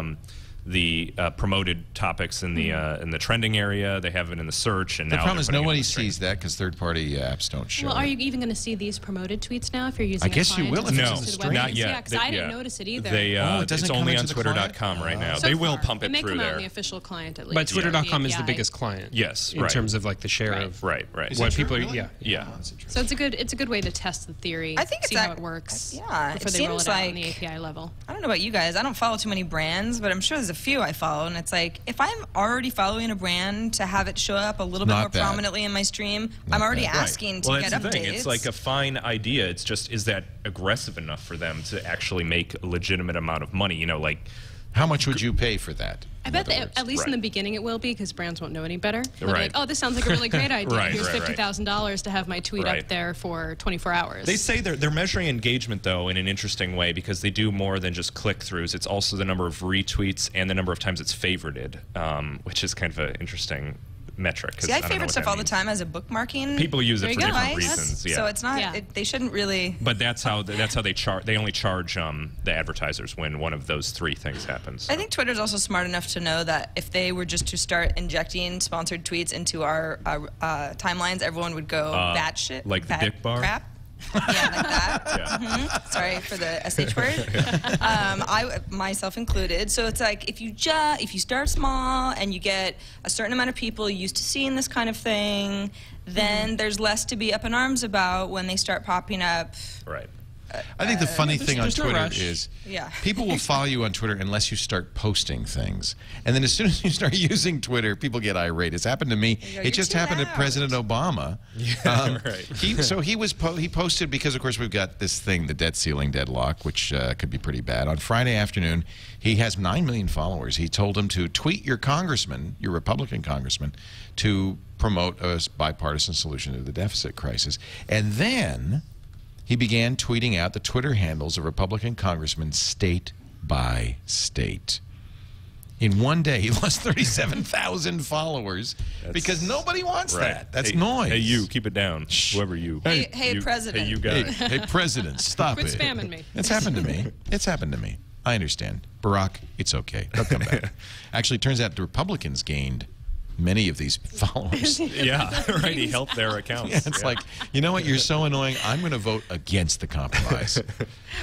the promoted topics in the trending area. They have it in the search, and the now problem is nobody sees that because third-party apps don't show. Well, are you even going to see these promoted tweets now if you're using? I guess you will. No, not yet. Yeah, because I didn't notice it either. They, it's only on Twitter.com right now. They will pump it through there. The official client, at least. But Twitter.com is the biggest client. Yes, in terms of like the share of what people are. Yeah, yeah. So it's a good way to test the theory. I think it's how it works. Yeah, before they roll it out on the API level. I don't know about you guys. I don't follow too many brands, but I'm sure there's a few I follow, and it's like, if I'm already following a brand to have it show up a little bit more prominently in my stream, I'm already asking to get updates. Thing. It's like a fine idea. It's just, is that aggressive enough for them to actually make a legitimate amount of money? You know, like, how much would you pay for that? I bet that at least in the beginning it will be, because brands won't know any better. They'll be like, oh, this sounds like a really great idea. Here's $50,000 to have my tweet up there for 24 hours. They say they're measuring engagement, though, in an interesting way, because they do more than just click-throughs. It's also the number of retweets and the number of times it's favorited, which is kind of an interesting metric. See, I favorite stuff all the time as a bookmarking. People use it for different reasons. Yeah. So it's not. Yeah. It, they shouldn't really. But that's how they charge. They only charge the advertisers when one of those three things happens. So. I think Twitter's also smart enough to know that if they were just to start injecting sponsored tweets into our timelines, everyone would go batshit. Like the dick bar. Crap. Yeah, like that. Yeah. Mm-hmm. Sorry for the SH word. I myself included. So it's like, if you if you start small and you get a certain amount of people used to seeing this kind of thing, then there's less to be up in arms about when they start popping up. Right. I think the funny thing on Twitter is people will follow you on Twitter unless you start posting things. And then as soon as you start using Twitter, people get irate. It's happened to me. Go, it just happened to President Obama. Yeah, he posted, because, of course, we've got this thing, the debt ceiling deadlock, which could be pretty bad. On Friday afternoon, he has 9 million followers. He told him to tweet your congressman, your Republican congressman, to promote a bipartisan solution to the deficit crisis. And then he began tweeting out the Twitter handles of Republican congressmen state by state. In one day, he lost 37,000 followers because nobody wants that. That's noise. Hey, you, keep it down. Shh. Whoever you. Hey, you, President. Hey, you guys. Hey, President, stop it. Quit spamming me. It's happened to me. It's happened to me. I understand. Barack, it's okay. They'll come back. Actually, it turns out the Republicans gained many of these followers. Yeah, right, he helped their accounts. Yeah, it's like, you know what, you're so annoying, I'm going to vote against the compromise.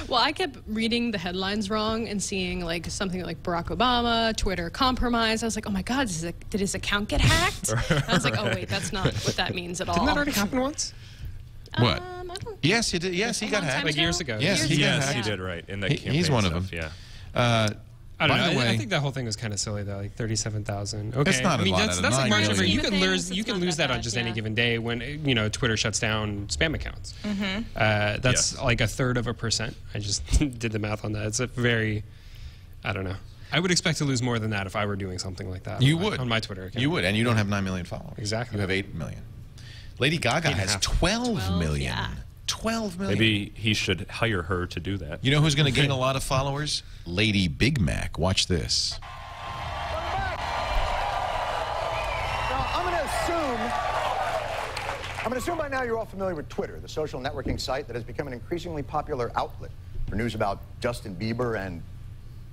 Well, I kept reading the headlines wrong and seeing like something like Barack Obama, Twitter compromise. I was like, oh my God, did his account get hacked? I was like, oh wait, that's not what that means at all. Didn't that already happen once? What? I don't, yes, he did. Yes, he got hacked. Like years ago. Yes, he did, right. In the campaign he's one stuff, of them. Yeah. I don't know. I think that whole thing was kind of silly, though. Like 37,000. Okay, that's not a lot. That's like margin for you can lose that on just any given day when Twitter shuts down spam accounts. Mm-hmm. That's like 1/3%. I just did the math on that. It's a very, I don't know. I would expect to lose more than that if I were doing something like that. You would on my Twitter account. You would, and you don't have 9 million followers. Exactly. You have 8 million. Lady Gaga has 12 million. Yeah. 12 million. Maybe he should hire her to do that. You know who's going to gain a lot of followers? Lady Big Mac. Watch this. Now, I'm going to assume by now you're all familiar with Twitter, the social networking site that has become an increasingly popular outlet for news about Justin Bieber and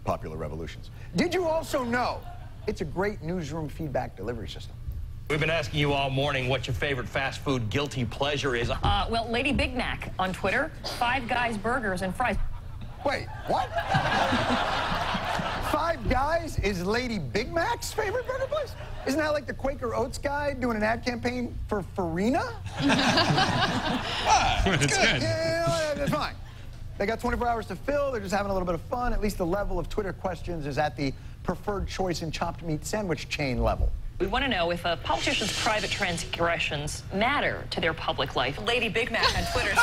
popular revolutions. Did you also know it's a great newsroom feedback delivery system? We've been asking you all morning what your favorite fast food guilty pleasure is. Well, Lady Big Mac on Twitter, Five Guys burgers and fries. Wait, what? Five Guys is Lady Big Mac's favorite burger place? Isn't that like the Quaker Oats guy doing an ad campaign for Farina? It's good. Yeah, it's fine. They got 24 hours to fill. They're just having a little bit of fun. At least the level of Twitter questions is at the preferred choice and chopped meat sandwich chain level. We want to know if a politician's private transgressions matter to their public life. Lady Big Mac on Twitter.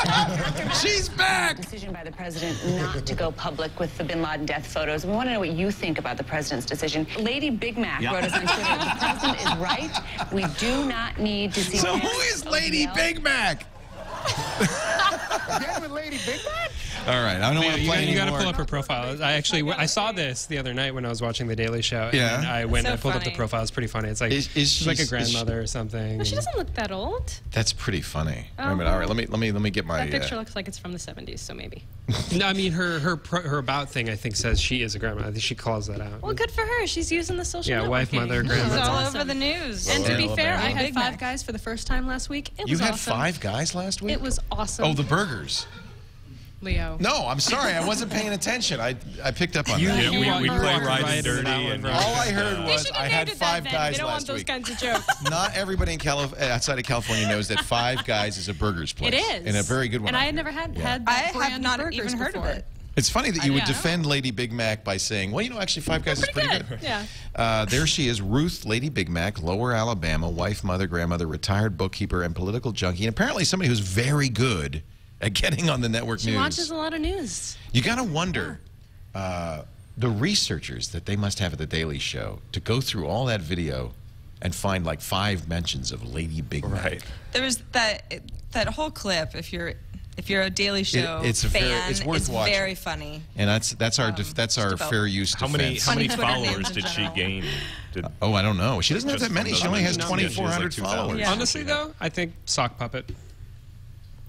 She's back! Decision by the president not to go public with the bin Laden death photos. We want to know what you think about the president's decision. Lady Big Mac wrote us on Twitter, the president is right. We do not need to see... So who is Lady Big Mac? Again with Lady Big Mac? All right. I don't want to play anymore. You got to pull up her profile. I saw this the other night when I was watching The Daily Show. And yeah. I pulled up the profile. It's pretty funny. It's like she's like a grandmother or something. But she doesn't look that old. That's pretty funny. All right. Let me get my. That picture looks like it's from the 70s, so maybe. No, I mean her about thing I think says she is a grandma. I think she calls that out. Well, good for her. She's using the social. Yeah, wife, mother, grandma. It's all over the news. And to be fair, I had 5 guys for the first time last week. It was awesome. You had 5 guys last week? It was awesome. Oh, the burgers. Leo. No, I'm sorry. I wasn't paying attention. I picked up on that. We play right dirty. And all I heard was I had 5 guys last week. They don't want those kinds of jokes. Not everybody in outside of California knows that 5 Guys is a burgers place. It is. And a very good one. And I had never had that brand. I have not even heard of it. It's funny that you would defend Lady Big Mac by saying, well, you know, actually 5 Guys is pretty good. Yeah. There she is, Ruth Lady Big Mac, Lower Alabama, wife, mother, grandmother, retired bookkeeper, and political junkie, and apparently somebody who's very good at getting on the network news. She watches a lot of news. You got to wonder the researchers that they must have at The Daily Show to go through all that video and find like 5 mentions of Lady Big Mac. Right. There was that whole clip, if you're a Daily Show fan, it's very funny. And that's our fair use defense. How many followers did she gain? Oh, I don't know. She doesn't have that many. She only has 2,400 followers. Yeah. Honestly, though, I think sock puppet.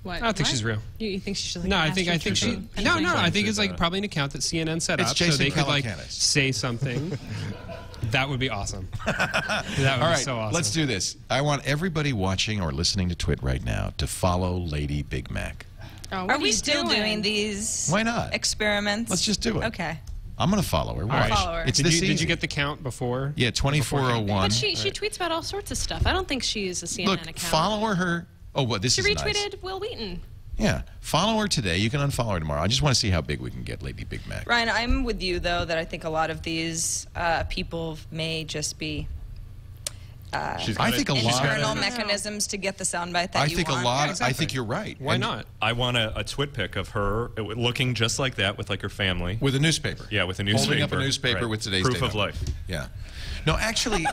What? I don't think she's real. You think she's like I think she. No. I think it's like probably an account that CNN set up so they could like say something. That would be awesome. That would be so awesome. Let's do this. I want everybody watching or listening to Twit right now to follow Lady Big Mac. Oh, are we still doing these? Why not? Experiments. Let's just do it. Okay. I'm gonna follow her. Why? Right. It's did you get the count before? Yeah, 2401. But she tweets about all sorts of stuff. I don't think she is a CNN account. Follow her. Oh, well, this is nice. She retweeted Will Wheaton. Yeah, follow her today. You can unfollow her tomorrow. I just want to see how big we can get Lady Big Mac. Ryan, I'm with you though that I think a lot of these people may just be. Internal mechanisms to get the soundbite that you want. I think you're right. Why not? I want a twit pic of her looking just like that with like her family. With a newspaper. Yeah, with a newspaper. Holding up a newspaper with today's proof of life. Yeah. No, actually,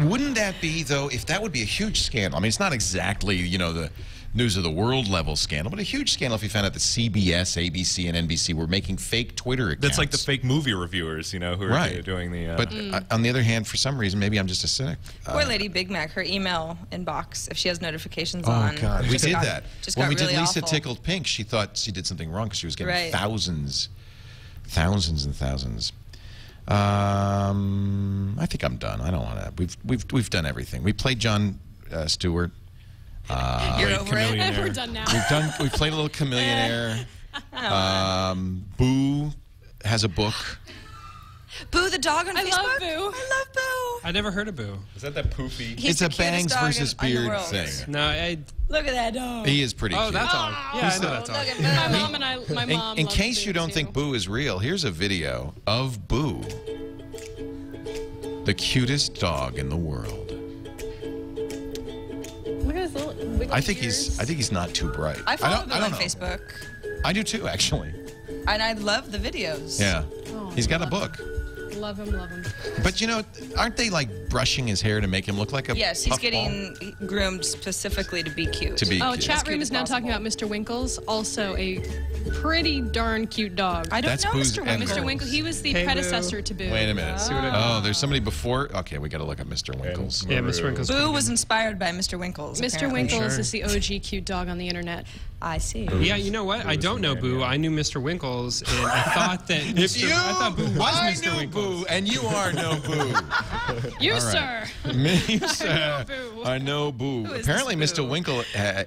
wouldn't that be though? If that would be a huge scandal. I mean, it's not exactly the news of the world level scandal, but a huge scandal if you found out that CBS, ABC, and NBC were making fake Twitter accounts. That's like the fake movie reviewers, who are doing the... But on the other hand, for some reason, maybe I'm just a cynic. Poor Lady Big Mac, her email inbox, if she has notifications on... Oh, God, we did that. When we did Lisa Tickled Pink, she thought she did something wrong because she was getting thousands and thousands. I think I'm done. I don't want to... We've done everything. We played Jon Stewart. You're over it. We're done now. We played a little Chamillionaire. Boo has a book. Boo the dog on Facebook. I love Boo. I never heard of Boo. Is that poofy? It's a bangs versus beard thing. No, look at that dog. He is pretty cute. Oh, that dog. Yeah, I know that dog. Look at my mom and my mom. In case you don't think Boo is real, here's a video of Boo, the cutest dog in the world. I think he's not too bright. I follow him on Facebook. I do too, actually. And I love the videos. Yeah. Oh, he's got a book. Love him, love him. But aren't they like brushing his hair to make him look like a? Yes, he's getting groomed specifically to be cute. Chat room is now talking about Mr. Winkles, also a pretty darn cute dog. I don't know Mr. Winkles. Mr. Winkles, he was the predecessor to Boo. Wait a minute. Oh, there's somebody before. Okay, we got to look at Mr. Winkles. Yeah, Mr. Winkles. Boo was inspired by Mr. Winkles. Mr. Winkles is the OG cute dog on the internet. I see. Yeah, you know what? I don't know Boo. I knew Mr. Winkles, and I thought that Boo was Mr. Winkles. Boo, and you are no Boo. You, sir, are no Boo. Apparently, Mr. Winkle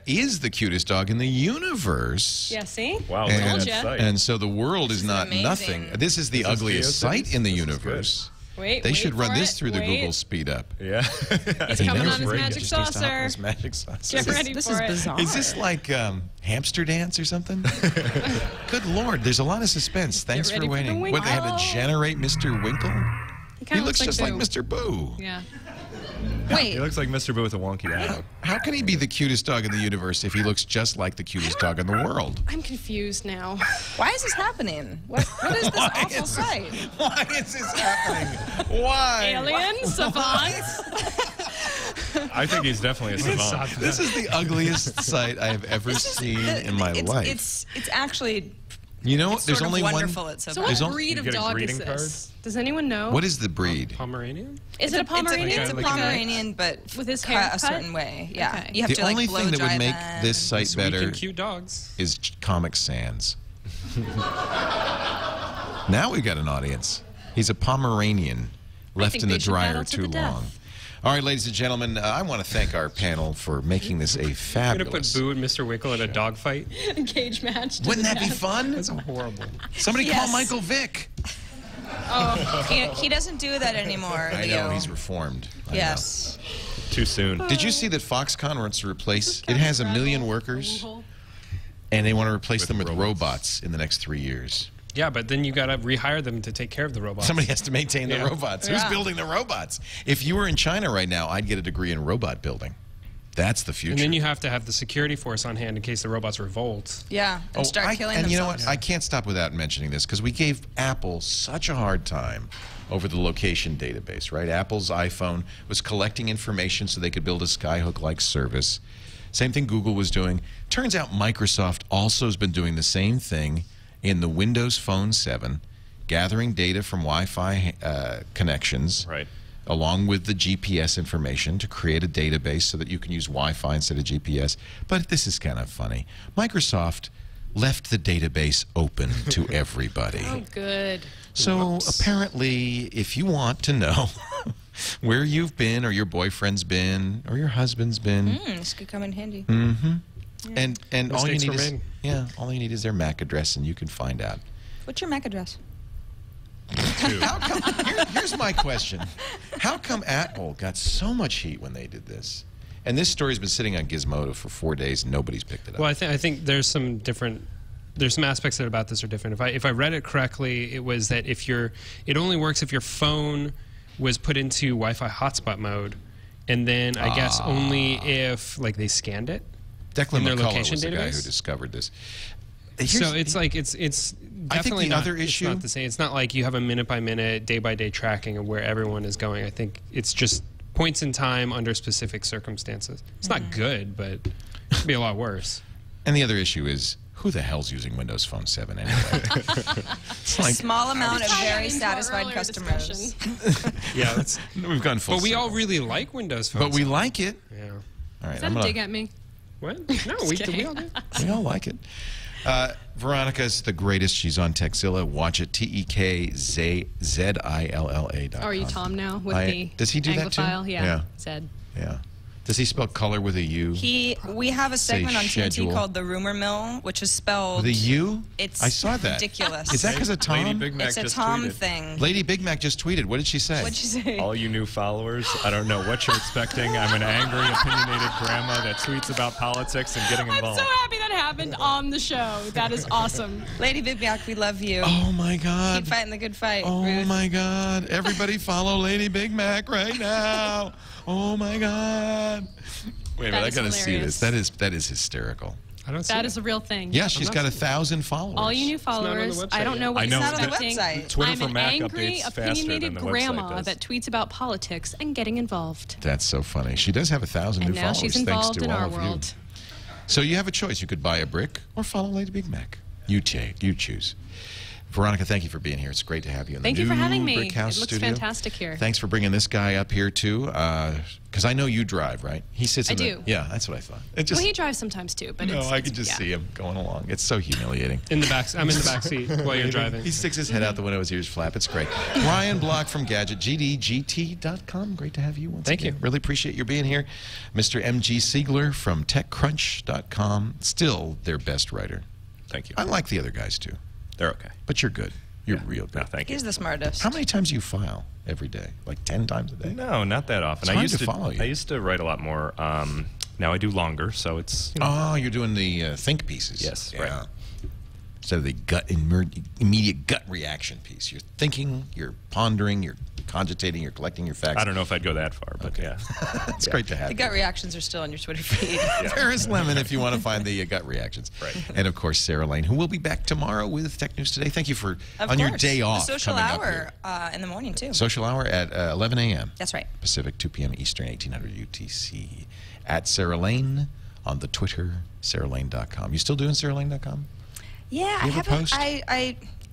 is the cutest dog in the universe. Yeah, see? Wow, and so the world is not nothing. This is the ugliest sight in the universe. Wait, they should run this through the Google speed up. Yeah. He's coming on his magic saucer. Get ready for it. Bizarre. Is this like hamster dance or something? Good Lord, there's a lot of suspense. Thanks for waiting. What, they had to generate Mr. Winkle? He looks just like Mr. Boo. Yeah. Wait. He looks like Mr. Boo with a wonky eye. How can he be the cutest dog in the universe if he looks just like the cutest dog in the world? I'm confused now. Why is this happening? What is this awful sight? Why is this happening? Why? Aliens? Savants? I think he's definitely a savant. This is the ugliest sight I have ever seen in my life. It's actually... You know, there's only one. So what breed of dog is this? Does anyone know? What is the breed? Pomeranian? Is it a Pomeranian? It's a Pomeranian, but with his hair cut a certain way. Yeah. You have to like blow dry them. The only thing that would make this site better is Comic Sans. Now we've got an audience. He's a Pomeranian left in the dryer too long. All right, ladies and gentlemen, I want to thank our panel for making this a fabulous... You're going to put Boo and Mr. Wickle in a dogfight? A cage match. Wouldn't that be fun? That's horrible. Somebody call Michael Vick. Oh, he doesn't do that anymore, Leo. I know, he's reformed. Yes. Too soon. Did you see that Foxconn wants to replace... It has 1 million workers, and they want to replace them with robots in the next 3 years. Yeah, but then you got to rehire them to take care of the robots. Somebody has to maintain the robots. Who's building the robots? If you were in China right now, I'd get a degree in robot building. That's the future. And then you have to have the security force on hand in case the robots revolt. Yeah, and start killing them. And you know what? Yeah. I can't stop without mentioning this because we gave Apple such a hard time over the location database, right? Apple's iPhone was collecting information so they could build a Skyhook-like service. Same thing Google was doing. Turns out Microsoft also has been doing the same thing in the Windows Phone 7, gathering data from Wi-Fi connections, along with the GPS information to create a database so that you can use Wi-Fi instead of GPS. But this is kind of funny. Microsoft left the database open to everybody. Oh, good. So apparently, if you want to know where you've been or your boyfriend's been or your husband's been... this could come in handy. Mm-hmm. Yeah. And all you need is all you need is their MAC address, and you can find out. What's your MAC address? How come, here's my question: how come Apple got so much heat when they did this? And this story's been sitting on Gizmodo for 4 days, and nobody's picked it up. Well, I think there's some different. There's some aspects that about this are different. If I read it correctly, it was that if you're, it only works if your phone was put into Wi-Fi hotspot mode, and then I guess only if like they scanned it. Declan McCullough was the guy who discovered this. So it's like it's definitely not the same. It's not like you have a minute by minute, day by day tracking of where everyone is going. I think it's just points in time under specific circumstances. It's not good, but it could be a lot worse. And the other issue is, who the hell's using Windows Phone 7 anyway? It's like, a small amount of very satisfied customers. Yeah, that's, we've gone full. But we all really like Windows Phone. But we like it. Yeah. All right. Is that a dig at me? What? No, we all do. We all like it. Veronica's the greatest. She's on Techzilla. Watch it. TEKZILLA.com. Are you Tom now with the Does he do that too? Yeah. Zed. Yeah. Does he spell color with a U? We have a segment on TNT called The Rumor Mill, which is spelled... The U? It's I saw that. Ridiculous. Is that because of Tom? Lady Big Mac just tweeted. It's a Tom thing. Lady Big Mac just tweeted. What did she say? What'd she say? All you new followers, I don't know what you're expecting. I'm an angry, opinionated grandma that tweets about politics and getting involved. I'm so happy that happened on the show. That is awesome. Lady Big Mac, we love you. Oh, my God. Keep fighting the good fight. Oh, my God. Everybody follow Lady Big Mac right now. Oh my God! Wait a minute, I gotta see this. That is hysterical. I don't see that. That is a real thing. Yeah, she's got 1,000 followers. All you new followers. I don't know what's happening. I'm an angry, opinionated grandma that tweets about politics and getting involved. That's so funny. She does have 1,000 new followers. Thanks to all of you. And now she's involved in our world. So you have a choice. You could buy a brick or follow Lady Big Mac. You choose. Veronica, thank you for being here. It's great to have you in the new Brick House studio. Thank you for having me. It looks fantastic here. Thanks for bringing this guy up here, too, because I know you drive, right? He sits in the... I do. Yeah, that's what I thought. It just, well, he drives sometimes, too, but it's... No, I can just see him going along. It's so humiliating. I'm in the back seat while you're driving. He sticks his head out the window, his ears flap. It's great. Ryan Block from Gadget, GDGT.com. Great to have you once again. Thank you. Really appreciate your being here. Mr. M.G. Siegler from TechCrunch.com. Still their best writer. Thank you. I like the other guys, too. They're okay. But you're good. You're real good. No, thank you. He's the smartest. How many times do you file every day? Like 10 times a day? No, not that often. I used to follow you. I used to write a lot more. Now I do longer, so it's... You know, you're doing the think pieces. Yes, right. Instead of the immediate gut reaction piece. You're thinking, you're pondering, you're cogitating or collecting your facts. I don't know if I'd go that far, but okay. Yeah. It's great to have. The gut reactions are still on your Twitter feed. There is Lemon if you want to find the gut reactions. Right. And, of course, Sarah Lane, who will be back tomorrow with Tech News Today. Thank you for, your day off, the social hour in the morning, too. Social hour at 11 a.m. That's right. Pacific, 2 p.m. Eastern, 1800 UTC. At Sarah Lane on the Twitter, SarahLane.com. You still doing SarahLane.com? Yeah,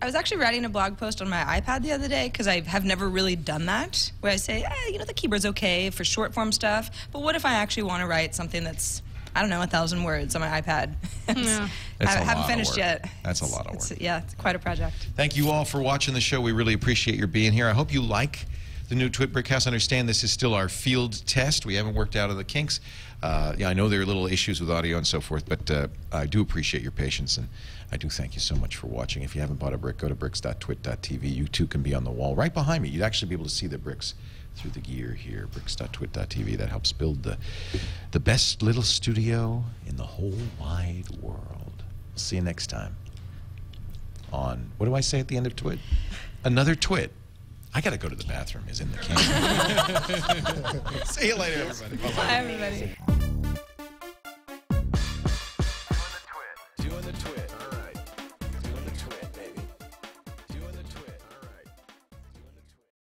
I was actually writing a blog post on my iPad the other day because I have never really done that, where I say, you know, the keyboard's okay for short-form stuff, but what if I actually want to write something that's, I don't know, 1,000 words on my iPad? Yeah. I haven't finished yet. That's a lot of work. Yeah, it's quite a project. Thank you all for watching the show. We really appreciate your being here. I hope you like the new Twitbrick House. I understand this is still our field test. We haven't worked out of the kinks. Yeah, I know there are little issues with audio and so forth, but I do appreciate your patience, and I do thank you so much for watching. If you haven't bought a brick, go to bricks.twit.tv. You too can be on the wall right behind me. You'd actually be able to see the bricks through the gear here, bricks.twit.tv. That helps build the best little studio in the whole wide world. We'll see you next time on, what do I say at the end of Twit? Another Twit. I got to go to the bathroom. Is in the camera. See you later, everybody. Bye, everybody.